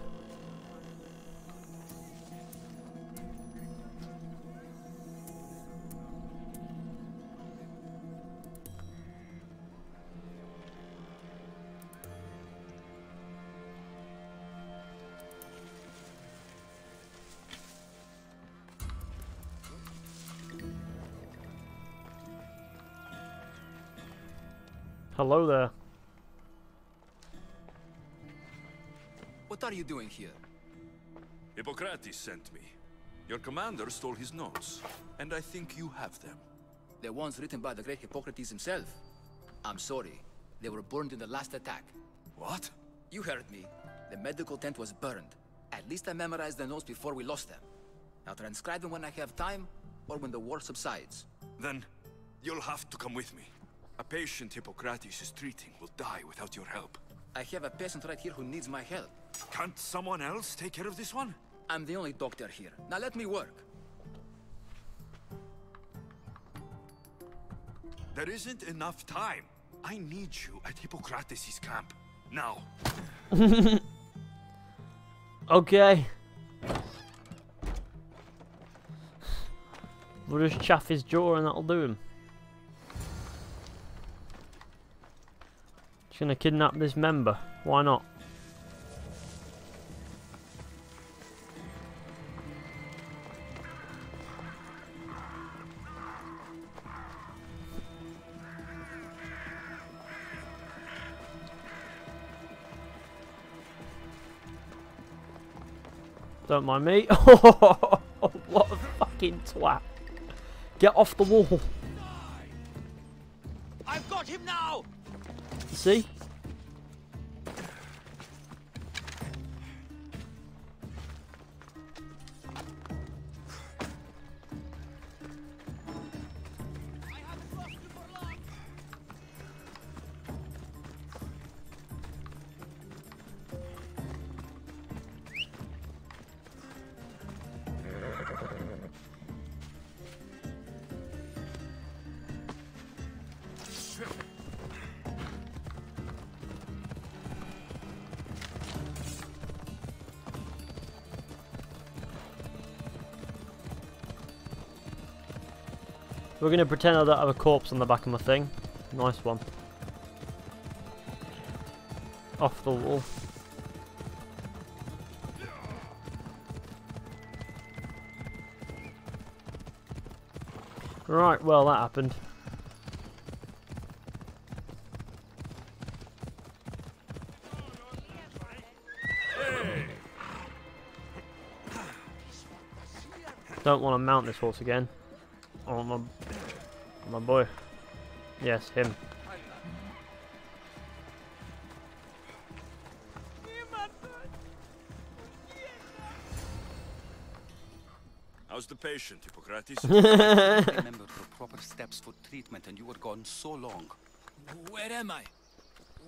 Hello there. What are you doing here? Hippocrates sent me. Your commander stole his notes, and I think you have them. They're ones written by the great Hippocrates himself. I'm sorry, they were burned in the last attack. What? You heard me. The medical tent was burned. At least I memorized the notes before we lost them. I'll transcribe them when I have time, or when the war subsides. Then, you'll have to come with me. A patient Hippocrates is treating will die without your help. I have a patient right here who needs my help. Can't someone else take care of this one? I'm the only doctor here. Now let me work. There isn't enough time. I need you at Hippocrates' camp. Now. Okay. We'll just chaff his jaw and that'll do him. Gonna kidnap this member. Why not? Don't mind me. What a fucking twat. Get off the wall. I've got him now. See? We're going to pretend I don't have a corpse on the back of my thing. Nice one. Off the wall. Right, well that happened. Don't want to mount this horse again. Oh my boy. Yes, him. How's the patient, Hippocrates? I remembered the proper steps for treatment and you were gone so long. Where am I?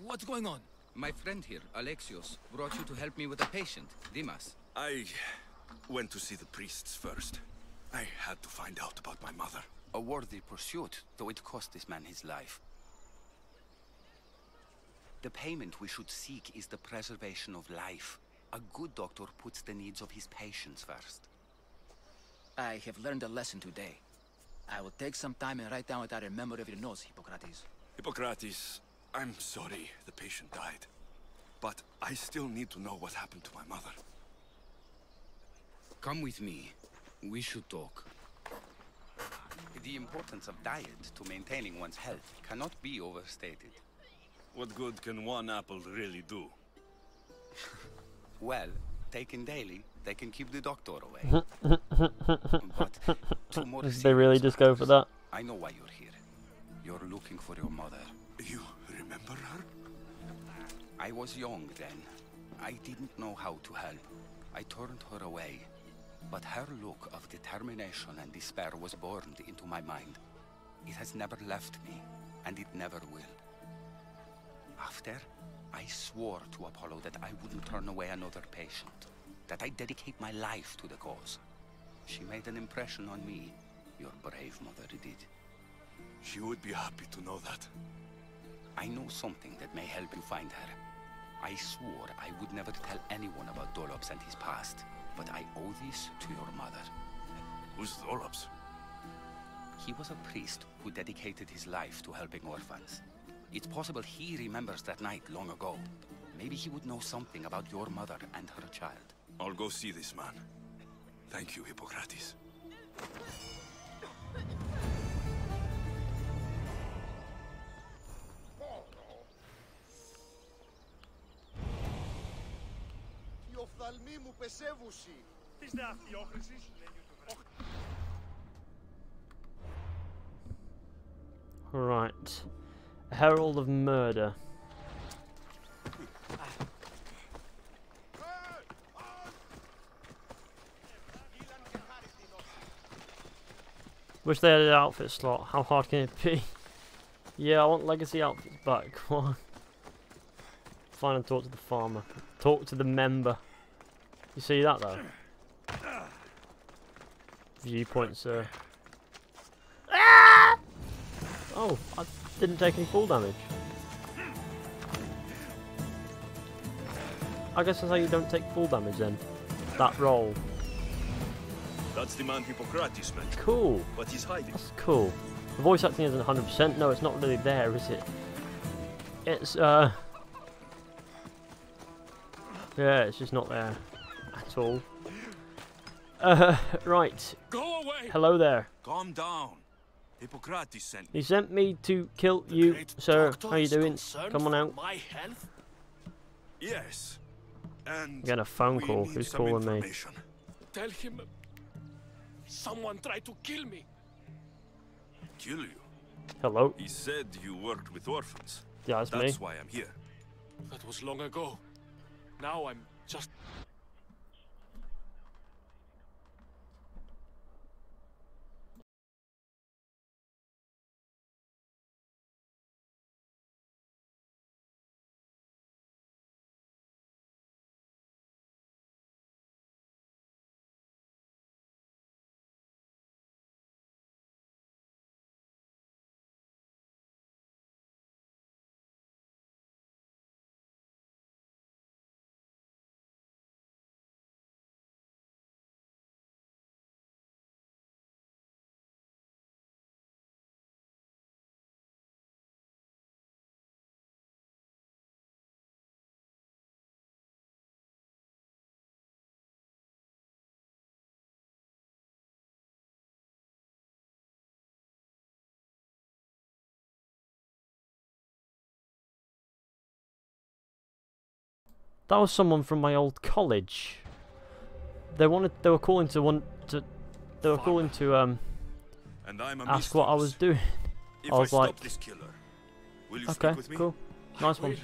What's going on? My friend here, Alexios, brought you to help me with a patient, Dimas. I went to see the priests first. I had to find out about my mother. A worthy pursuit, though it cost this man his life. The payment we should seek is the preservation of life. A good doctor puts the needs of his patients first. I have learned a lesson today. I will take some time and write down what I remember of your nose, Hippocrates. Hippocrates, I'm sorry the patient died, but I still need to know what happened to my mother. Come with me. We should talk. The importance of diet to maintaining one's health cannot be overstated. What good can one apple really do? Well, taken daily, they can keep the doctor away. But two more did they really just go for that? I know why you're here. You're looking for your mother. You remember her? I was young then. I didn't know how to help. I turned her away. But her look of determination and despair was burned into my mind. It has never left me, and it never will. After, I swore to Apollo that I wouldn't turn away another patient, that I'd dedicate my life to the cause. She made an impression on me. Your brave mother did. She would be happy to know that. I know something that may help you find her. I swore I would never tell anyone about Dolops and his past, but I owe this to your mother. Who's Dolops? He was a priest who dedicated his life to helping orphans. It's possible he remembers that night long ago. Maybe he would know something about your mother and her child. I'll go see this man. Thank you, Hippocrates. Η οφθαλμή μου πεσέβουση. Της ναυτιόχρησης. Right. Herald of Murder. Wish they had an outfit slot. How hard can it be? Yeah, I want legacy outfits back. Come on. Fine, and talk to the farmer. Talk to the member. You see that though? Viewpoint, sir. Ah! Oh, I didn't take any fall damage. I guess that's how you don't take fall damage then. That roll. That's the man Hippocrates meant. Cool. But he's hiding. That's cool. The voice acting isn't 100%. No, it's not really there, is it? It's yeah, it's just not there at all. Right. Go away. Hello there. Calm down. Hippocrates sent me. He sent me to kill you, sir. How you doing? Come on out. My health? Yes. And get a phone call. Who's calling me? Tell him someone tried to kill me. Kill you? Hello. He said you worked with orphans. Yeah, that's me. That's why I'm here. That was long ago. Now I'm just. That was someone from my old college. They wanted. They were calling to want to. They were calling to ask what I was doing. I was like, okay, cool, nice one.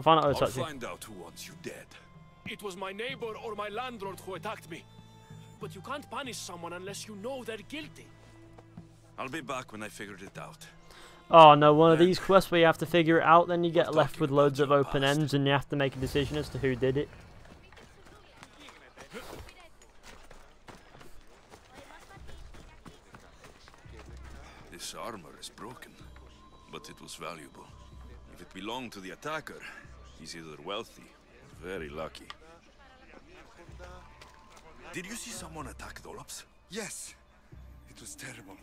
I'll find out who attacked you. I'll find out who wants you dead. It was my neighbor or my landlord who attacked me. But you can't punish someone unless you know they're guilty. I'll be back when I figured it out. Oh no, one of these quests where you have to figure it out, then you get left with loads of open ends and you have to make a decision as to who did it. This armor is broken, but it was valuable. If it belonged to the attacker, he's either wealthy or very lucky. Did you see someone attack Dolops? Yes. It was terrible.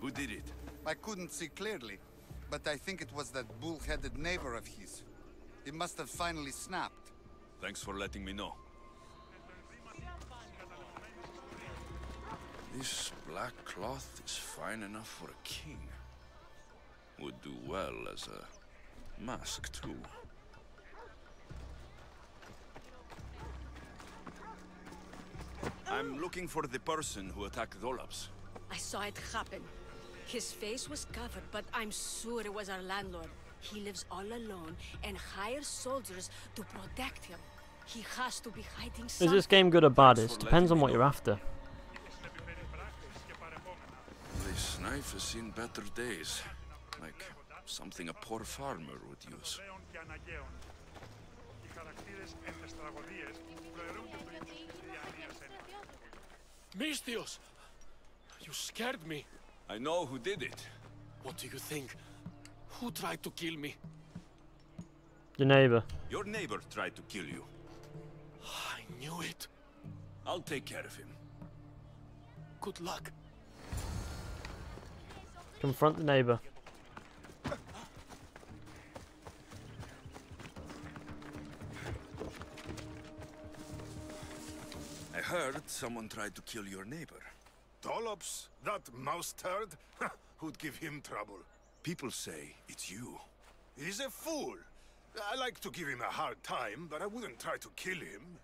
Who did it? I couldn't see clearly, but I think it was that bull-headed neighbor of his. He must have finally snapped. Thanks for letting me know. This black cloth is fine enough for a king. Would do well as a mask, too. I'm looking for the person who attacked Dolops. I saw it happen. His face was covered, but I'm sure it was our landlord. He lives all alone and hires soldiers to protect him. He has to be hiding something. Is this game good or bad? It depends on what you're after. This knife has seen better days, like something a poor farmer would use. Mistios! You scared me. I know who did it. What do you think? Who tried to kill me? The neighbor. Your neighbor tried to kill you. I knew it. I'll take care of him. Good luck. Confront the neighbor. I heard someone tried to kill your neighbor. Dolops, that mouse-turd? Who'd give him trouble? People say it's you. He's a fool. I like to give him a hard time, but I wouldn't try to kill him.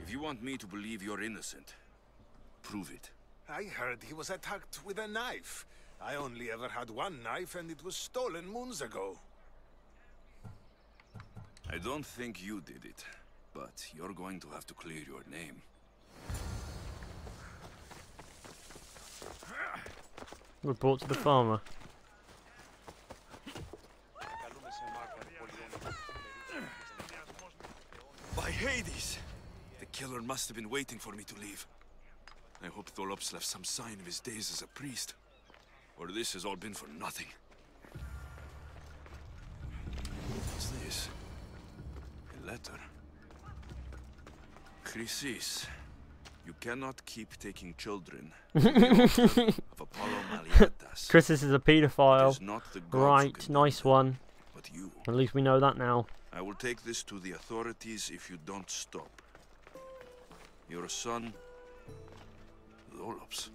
If you want me to believe you're innocent, prove it. I heard he was attacked with a knife. I only ever had one knife, and it was stolen moons ago. I don't think you did it. But you're going to have to clear your name. Report to the farmer. By Hades! The killer must have been waiting for me to leave. I hope Dolops left some sign of his days as a priest. Or this has all been for nothing. What's this? A letter? Chrysis, you cannot keep taking children. Of Apollo Maliatas. Chrysis is a pedophile. Right, nice one. But you. At least we know that now. I will take this to the authorities if you don't stop. Your son, Dolops.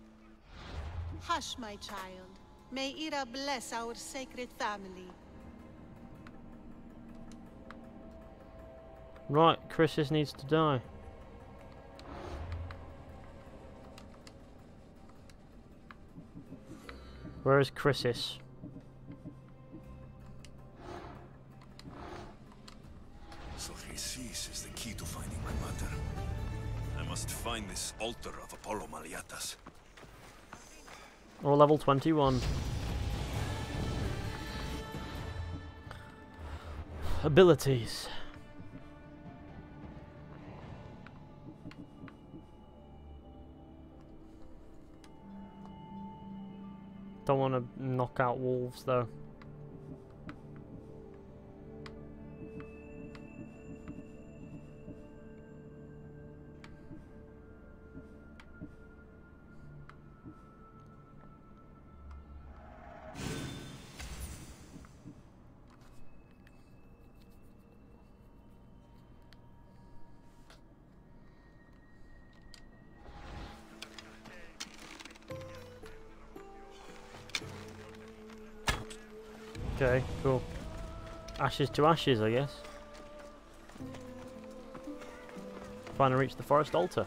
Hush, my child. May Hera bless our sacred family. Right, Chrysis needs to die. Where is Chrysis? So Chrysis is the key to finding my mother. I must find this altar of Apollo Maliatas. Or level 21. Abilities. Don't want to knock out wolves though. Okay, cool. Ashes to ashes, I guess. Finally reached the forest altar.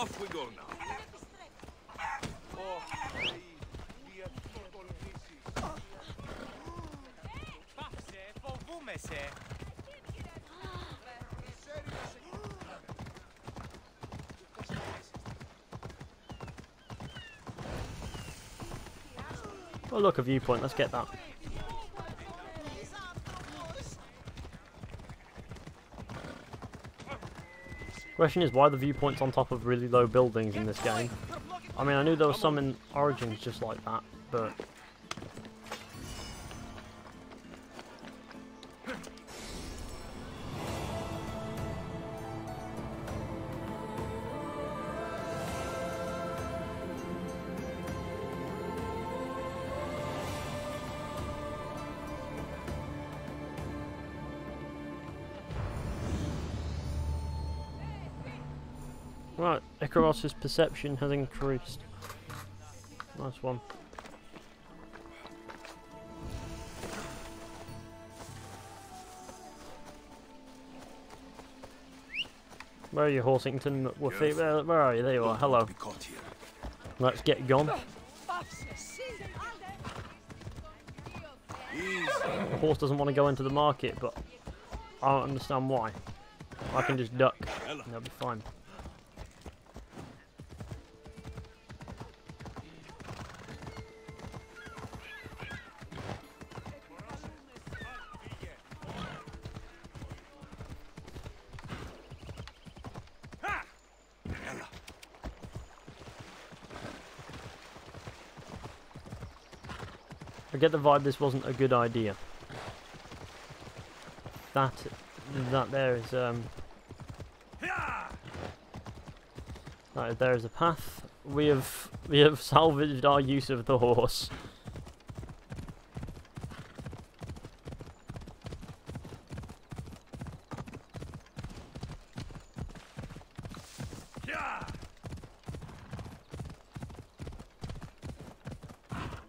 Off we go now. Oh look, a viewpoint, let's get that. Question is why the viewpoints on top of really low buildings in this game. I mean, I knew there was some in Origins just like that, but right, Icaros's perception has increased. Nice one. Where are you, Horsington? Yes. Where are you? There you are. Hello. Let's get gone. The horse doesn't want to go into the market, but I don't understand why. I can just duck and that'll be fine. I get the vibe this wasn't a good idea. That there is there is a path. We have salvaged our use of the horse.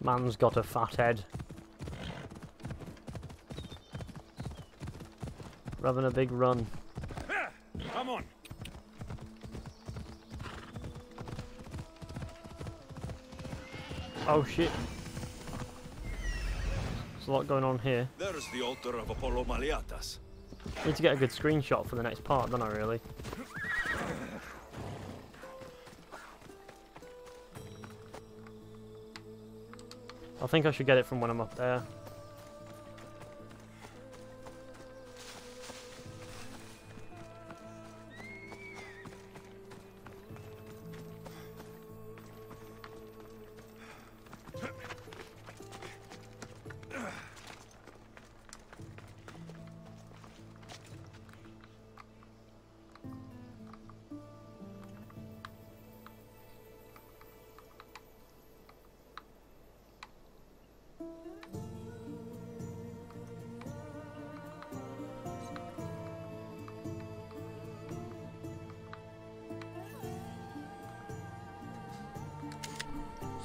Man's got a fat head. We're having a big run. Come on. Oh shit. There's a lot going on here. There's the altar of Apollo Maliatas. Need to get a good screenshot for the next part, don't I really? I think I should get it from when I'm up there.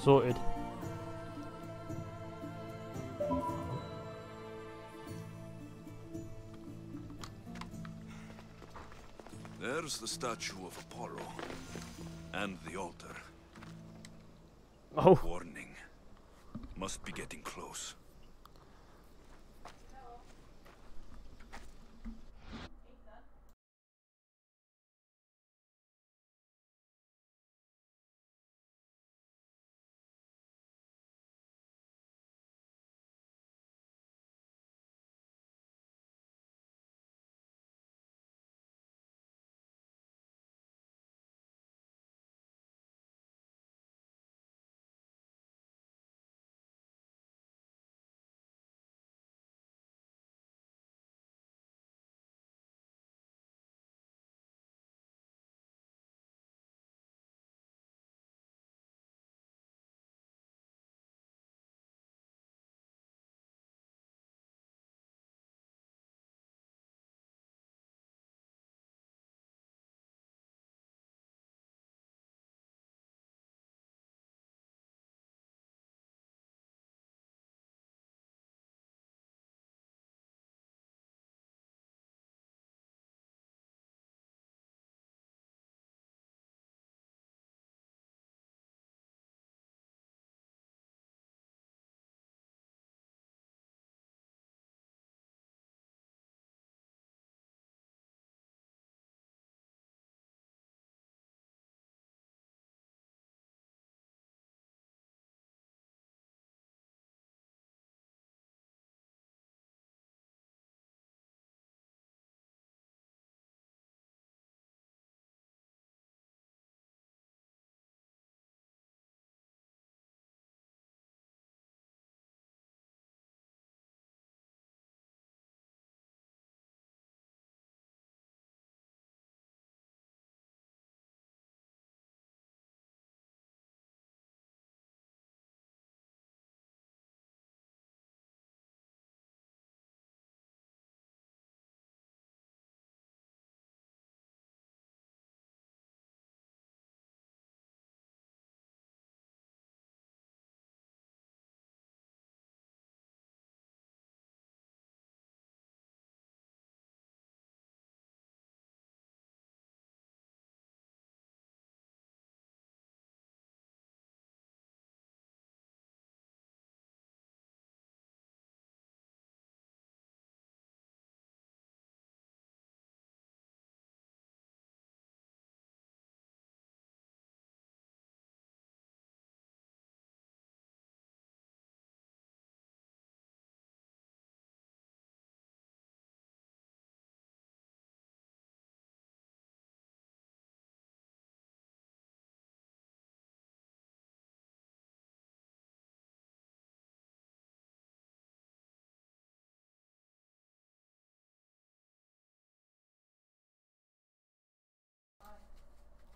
Sorted. There's the statue of Apollo and the altar. Oh. Warning. Must be getting close.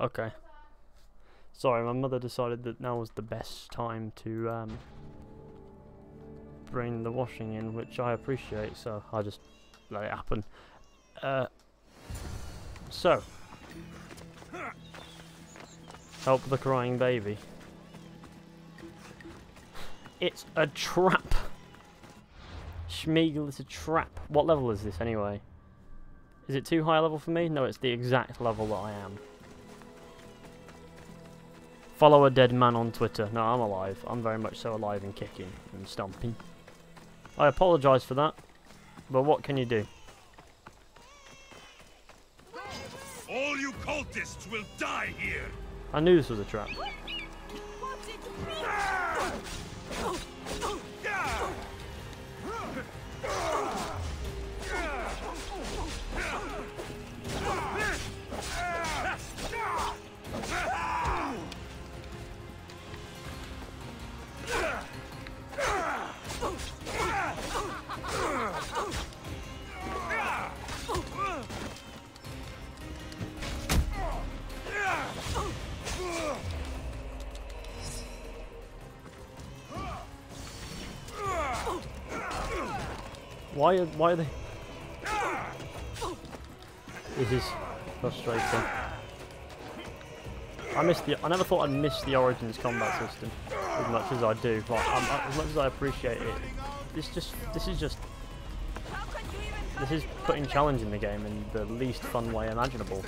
Okay. Sorry, my mother decided that now was the best time to bring the washing in, which I appreciate, so I just let it happen. So, help the crying baby. It's a trap. Schmeagle, it's a trap. What level is this anyway? Is it too high a level for me? No, it's the exact level that I am. Follow a dead man on Twitter. No, I'm alive. I'm very much so alive and kicking and stomping. I apologise for that, but what can you do? All you cultists will die here. I knew this was a trap. Why are they? This is frustrating. I never thought I'd miss the Origins combat system as much as I do. But as much as I appreciate it, this is putting challenge in the game in the least fun way imaginable.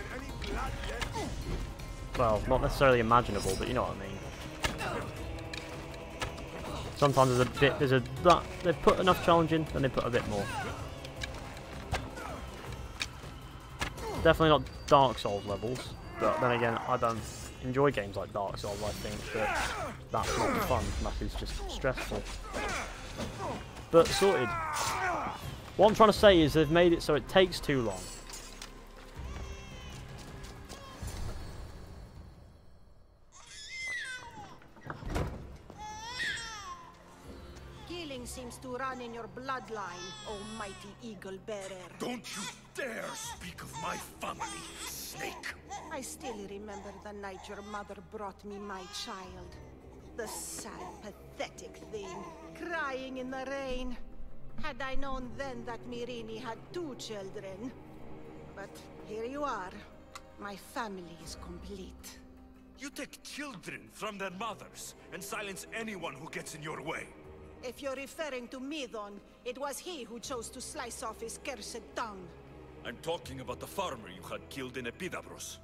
Well, not necessarily imaginable, but you know what I mean. Sometimes they've put enough challenge in, then they put a bit more. Definitely not Dark Souls levels, but then again, I don't enjoy games like Dark Souls, I think, but that's not fun, that is just stressful. But sorted. What I'm trying to say is they've made it so it takes too long. In your bloodline, almighty eagle bearer. Don't you dare speak of my family, snake. I still remember the night your mother brought me my child. The sad, pathetic thing, crying in the rain. Had I known then that Mirini had two children. But here you are. My family is complete. You take children from their mothers and silence anyone who gets in your way. If you're referring to Midon, it was he who chose to slice off his cursed tongue. I'm talking about the farmer you had killed in Epidavros.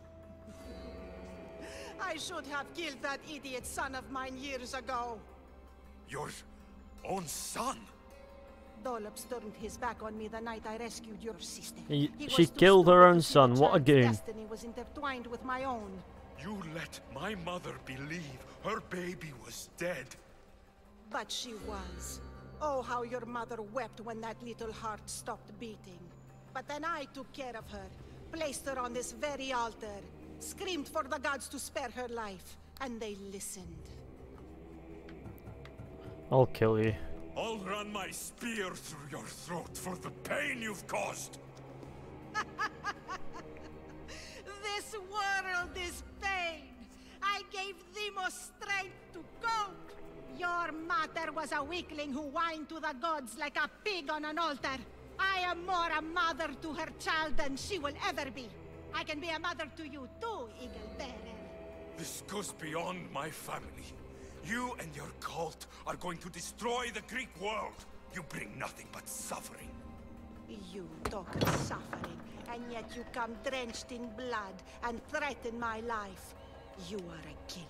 I should have killed that idiot son of mine years ago. Your own son? Dolops turned his back on me the night I rescued your sister. She killed her own son, what a goon. Destiny was intertwined with my own. You let my mother believe her baby was dead. But she was. Oh, how your mother wept when that little heart stopped beating. But then I took care of her, placed her on this very altar, screamed for the gods to spare her life, and they listened. I'll kill you. I'll run my spear through your throat for the pain you've caused. This world is pain. I gave thee more strength to cope. Your mother was a weakling who whined to the gods like a pig on an altar. I am more a mother to her child than she will ever be. I can be a mother to you too, Eagle Bearer. This goes beyond my family. You and your cult are going to destroy the Greek world. You bring nothing but suffering. You talk of suffering, and yet you come drenched in blood and threaten my life. You are a killer,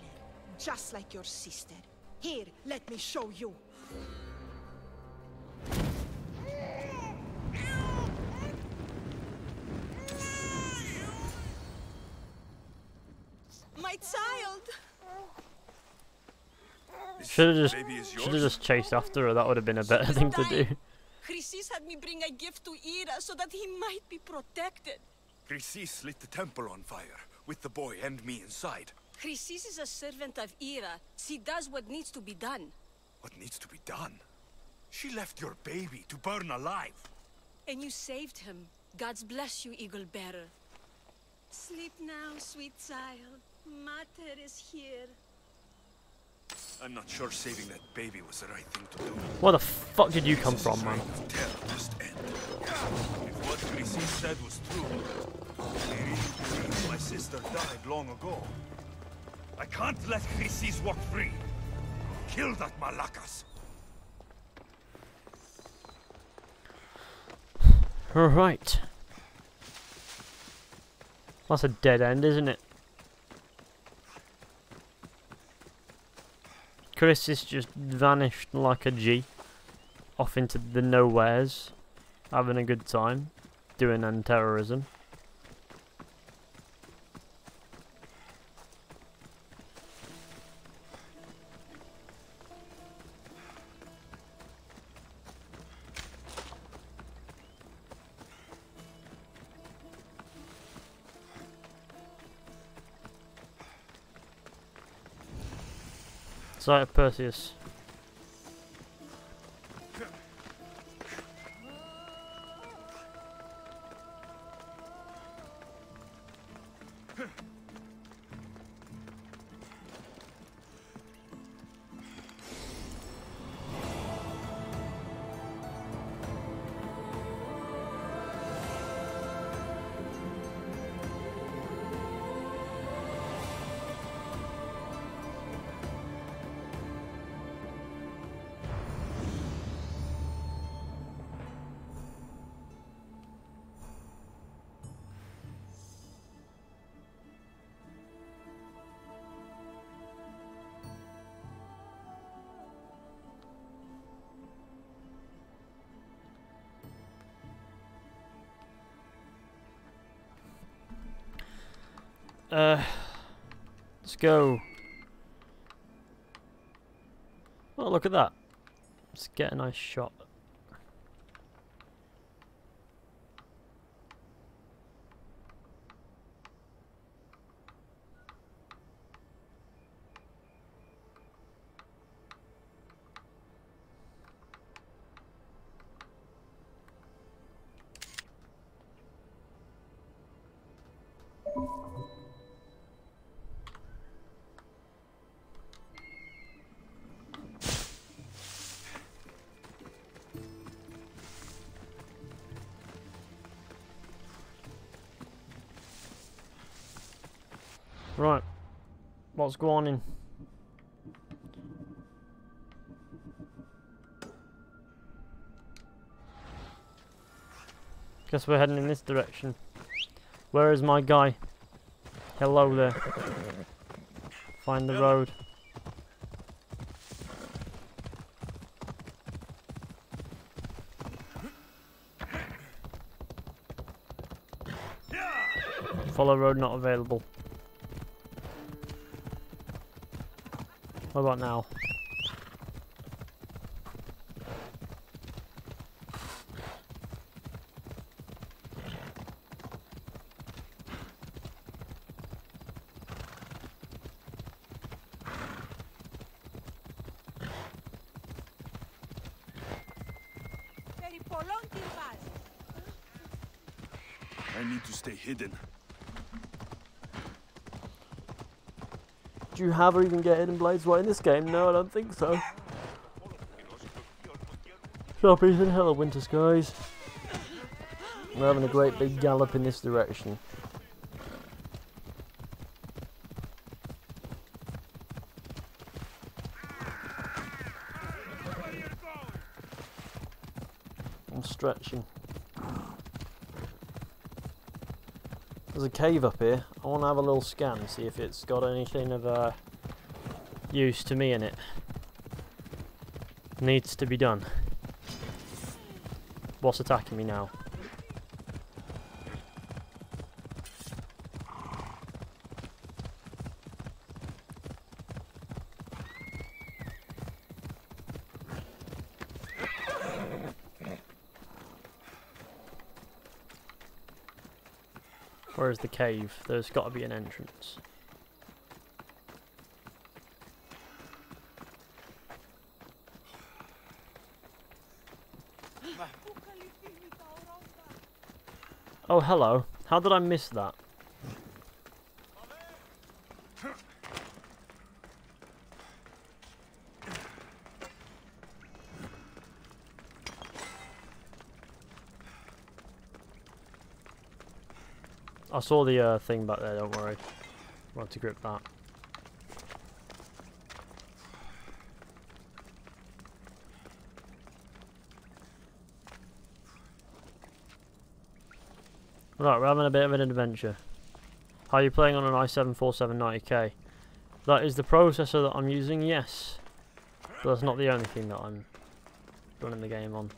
just like your sister. Here, let me show you. My child. Should have just chased after her. That would have been a better thing to do. Chrysis had me bring a gift to Hera so that he might be protected. Chrysis lit the temple on fire with the boy and me inside. Chrysis is a servant of Hera. She does what needs to be done. What needs to be done? She left your baby to burn alive. And you saved him. Gods bless you, Eagle Bearer. Sleep now, sweet child. Mater is here. I'm not sure saving that baby was the right thing to do. Where the fuck did you come from, man? If what Chrysis said was true, my sister died long ago. I can't let Chrysis walk free. Kill that Malakas. Alright. That's a dead end, isn't it? Chrysis just vanished like a G. Off into the nowheres. Having a good time. Doing terrorism. Sight of Perseus. Let's go. Oh, look at that. Let's get a nice shot. Right, what's going on? Guess we're heading in this direction. Where is my guy? Hello there. Find the road. Follow road not available. What about now? I need to stay hidden. Do you have or even get hidden blades right in this game? No, I don't think so. Sharpies and hello winter skies. We're having a great big gallop in this direction. I'm stretching. There's a cave up here. I want to have a little scan, see if it's got anything of use to me in it. Needs to be done. What's attacking me now? Where's the cave? There's got to be an entrance. Oh, hello. How did I miss that? I saw the thing back there, don't worry. I'll have to grip that. Right, we're having a bit of an adventure. How are you playing on an i7-4790K? That is the processor that I'm using, yes. But that's not the only thing that I'm running the game on.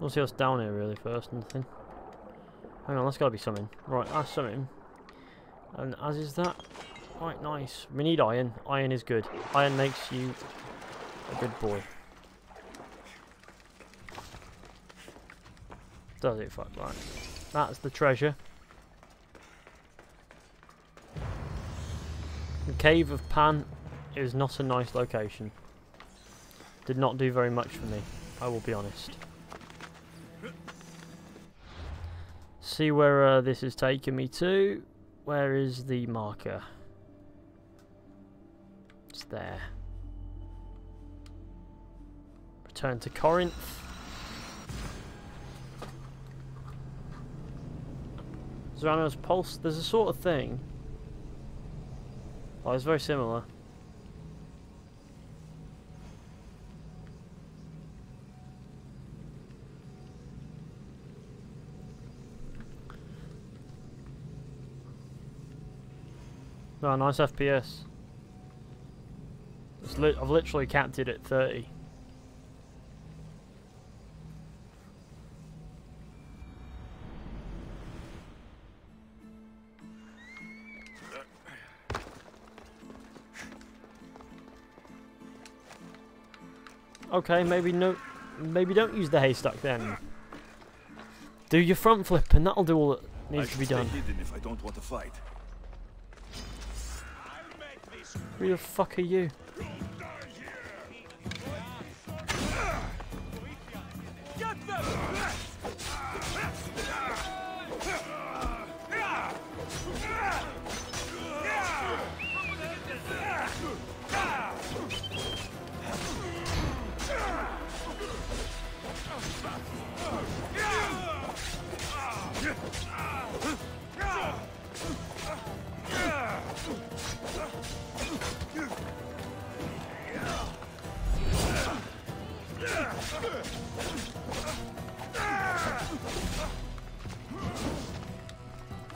We'll see what's down here really first, nothing. Hang on, that's gotta be something. Right, that's something. And as is that. Right, nice. We need iron. Iron is good. Iron makes you a good boy. Does it, fuck, right. That's the treasure. The cave of Pan is not a nice location. Did not do very much for me, I will be honest. See where this is taking me to. Where is the marker? It's there. Return to Corinth. Xenia's pulse. There's a sort of thing. Oh, it's very similar. Oh, nice FPS. It's I've literally capped it at 30. Okay, maybe no, maybe don't use the haystack then. Do your front flip, and that'll do all that needs to be done. If I don't want to fight. Who the fuck are you?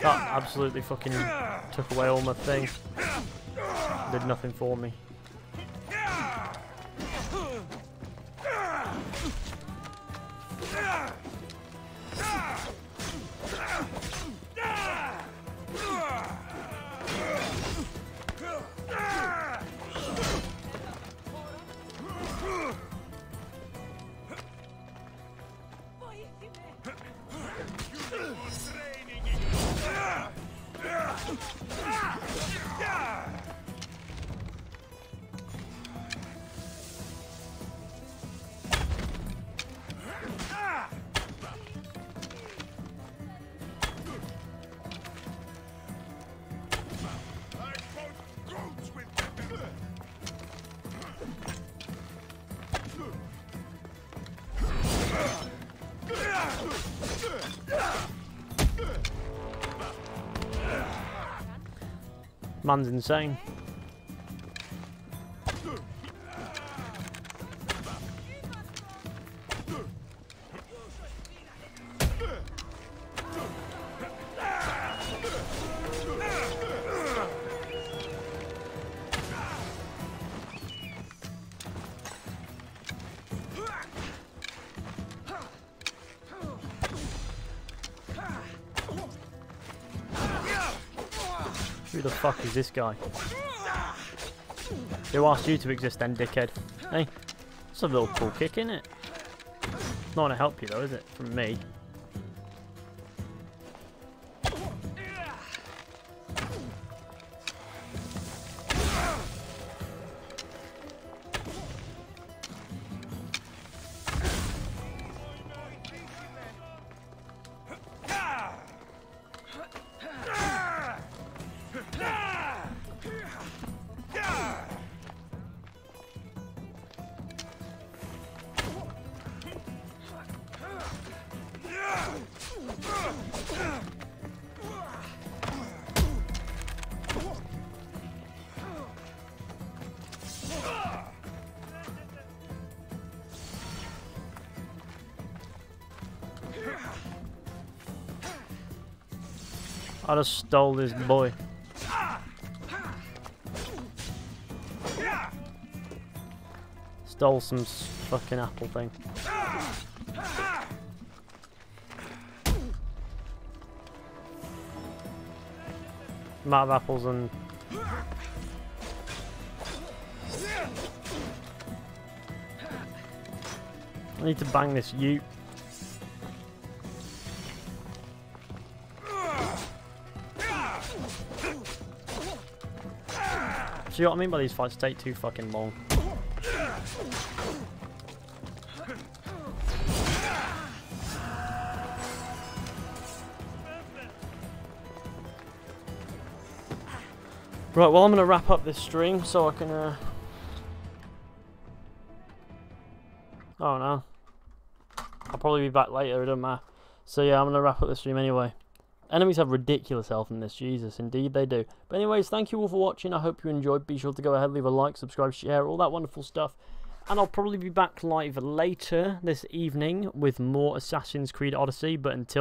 Absolutely fucking took away all my thing. Did nothing for me. Man's insane. Who the fuck is this guy? Who asked you to exist then, dickhead? Hey, that's a little cool kick, isn't it? It's not going to help you though, is it? From me. I just stole this boy. Stole some fucking apple thing. Amount of apples and... I need to bang this ute. See what I mean by these fights take too fucking long. Right, well I'm going to wrap up this stream so I can... Oh no. I'll probably be back later, it doesn't matter. So yeah, I'm going to wrap up the stream anyway. Enemies have ridiculous health in this, Jesus, indeed they do. But anyways, thank you all for watching, I hope you enjoyed. Be sure to go ahead, leave a like, subscribe, share, all that wonderful stuff. And I'll probably be back live later this evening with more Assassin's Creed Odyssey, but until...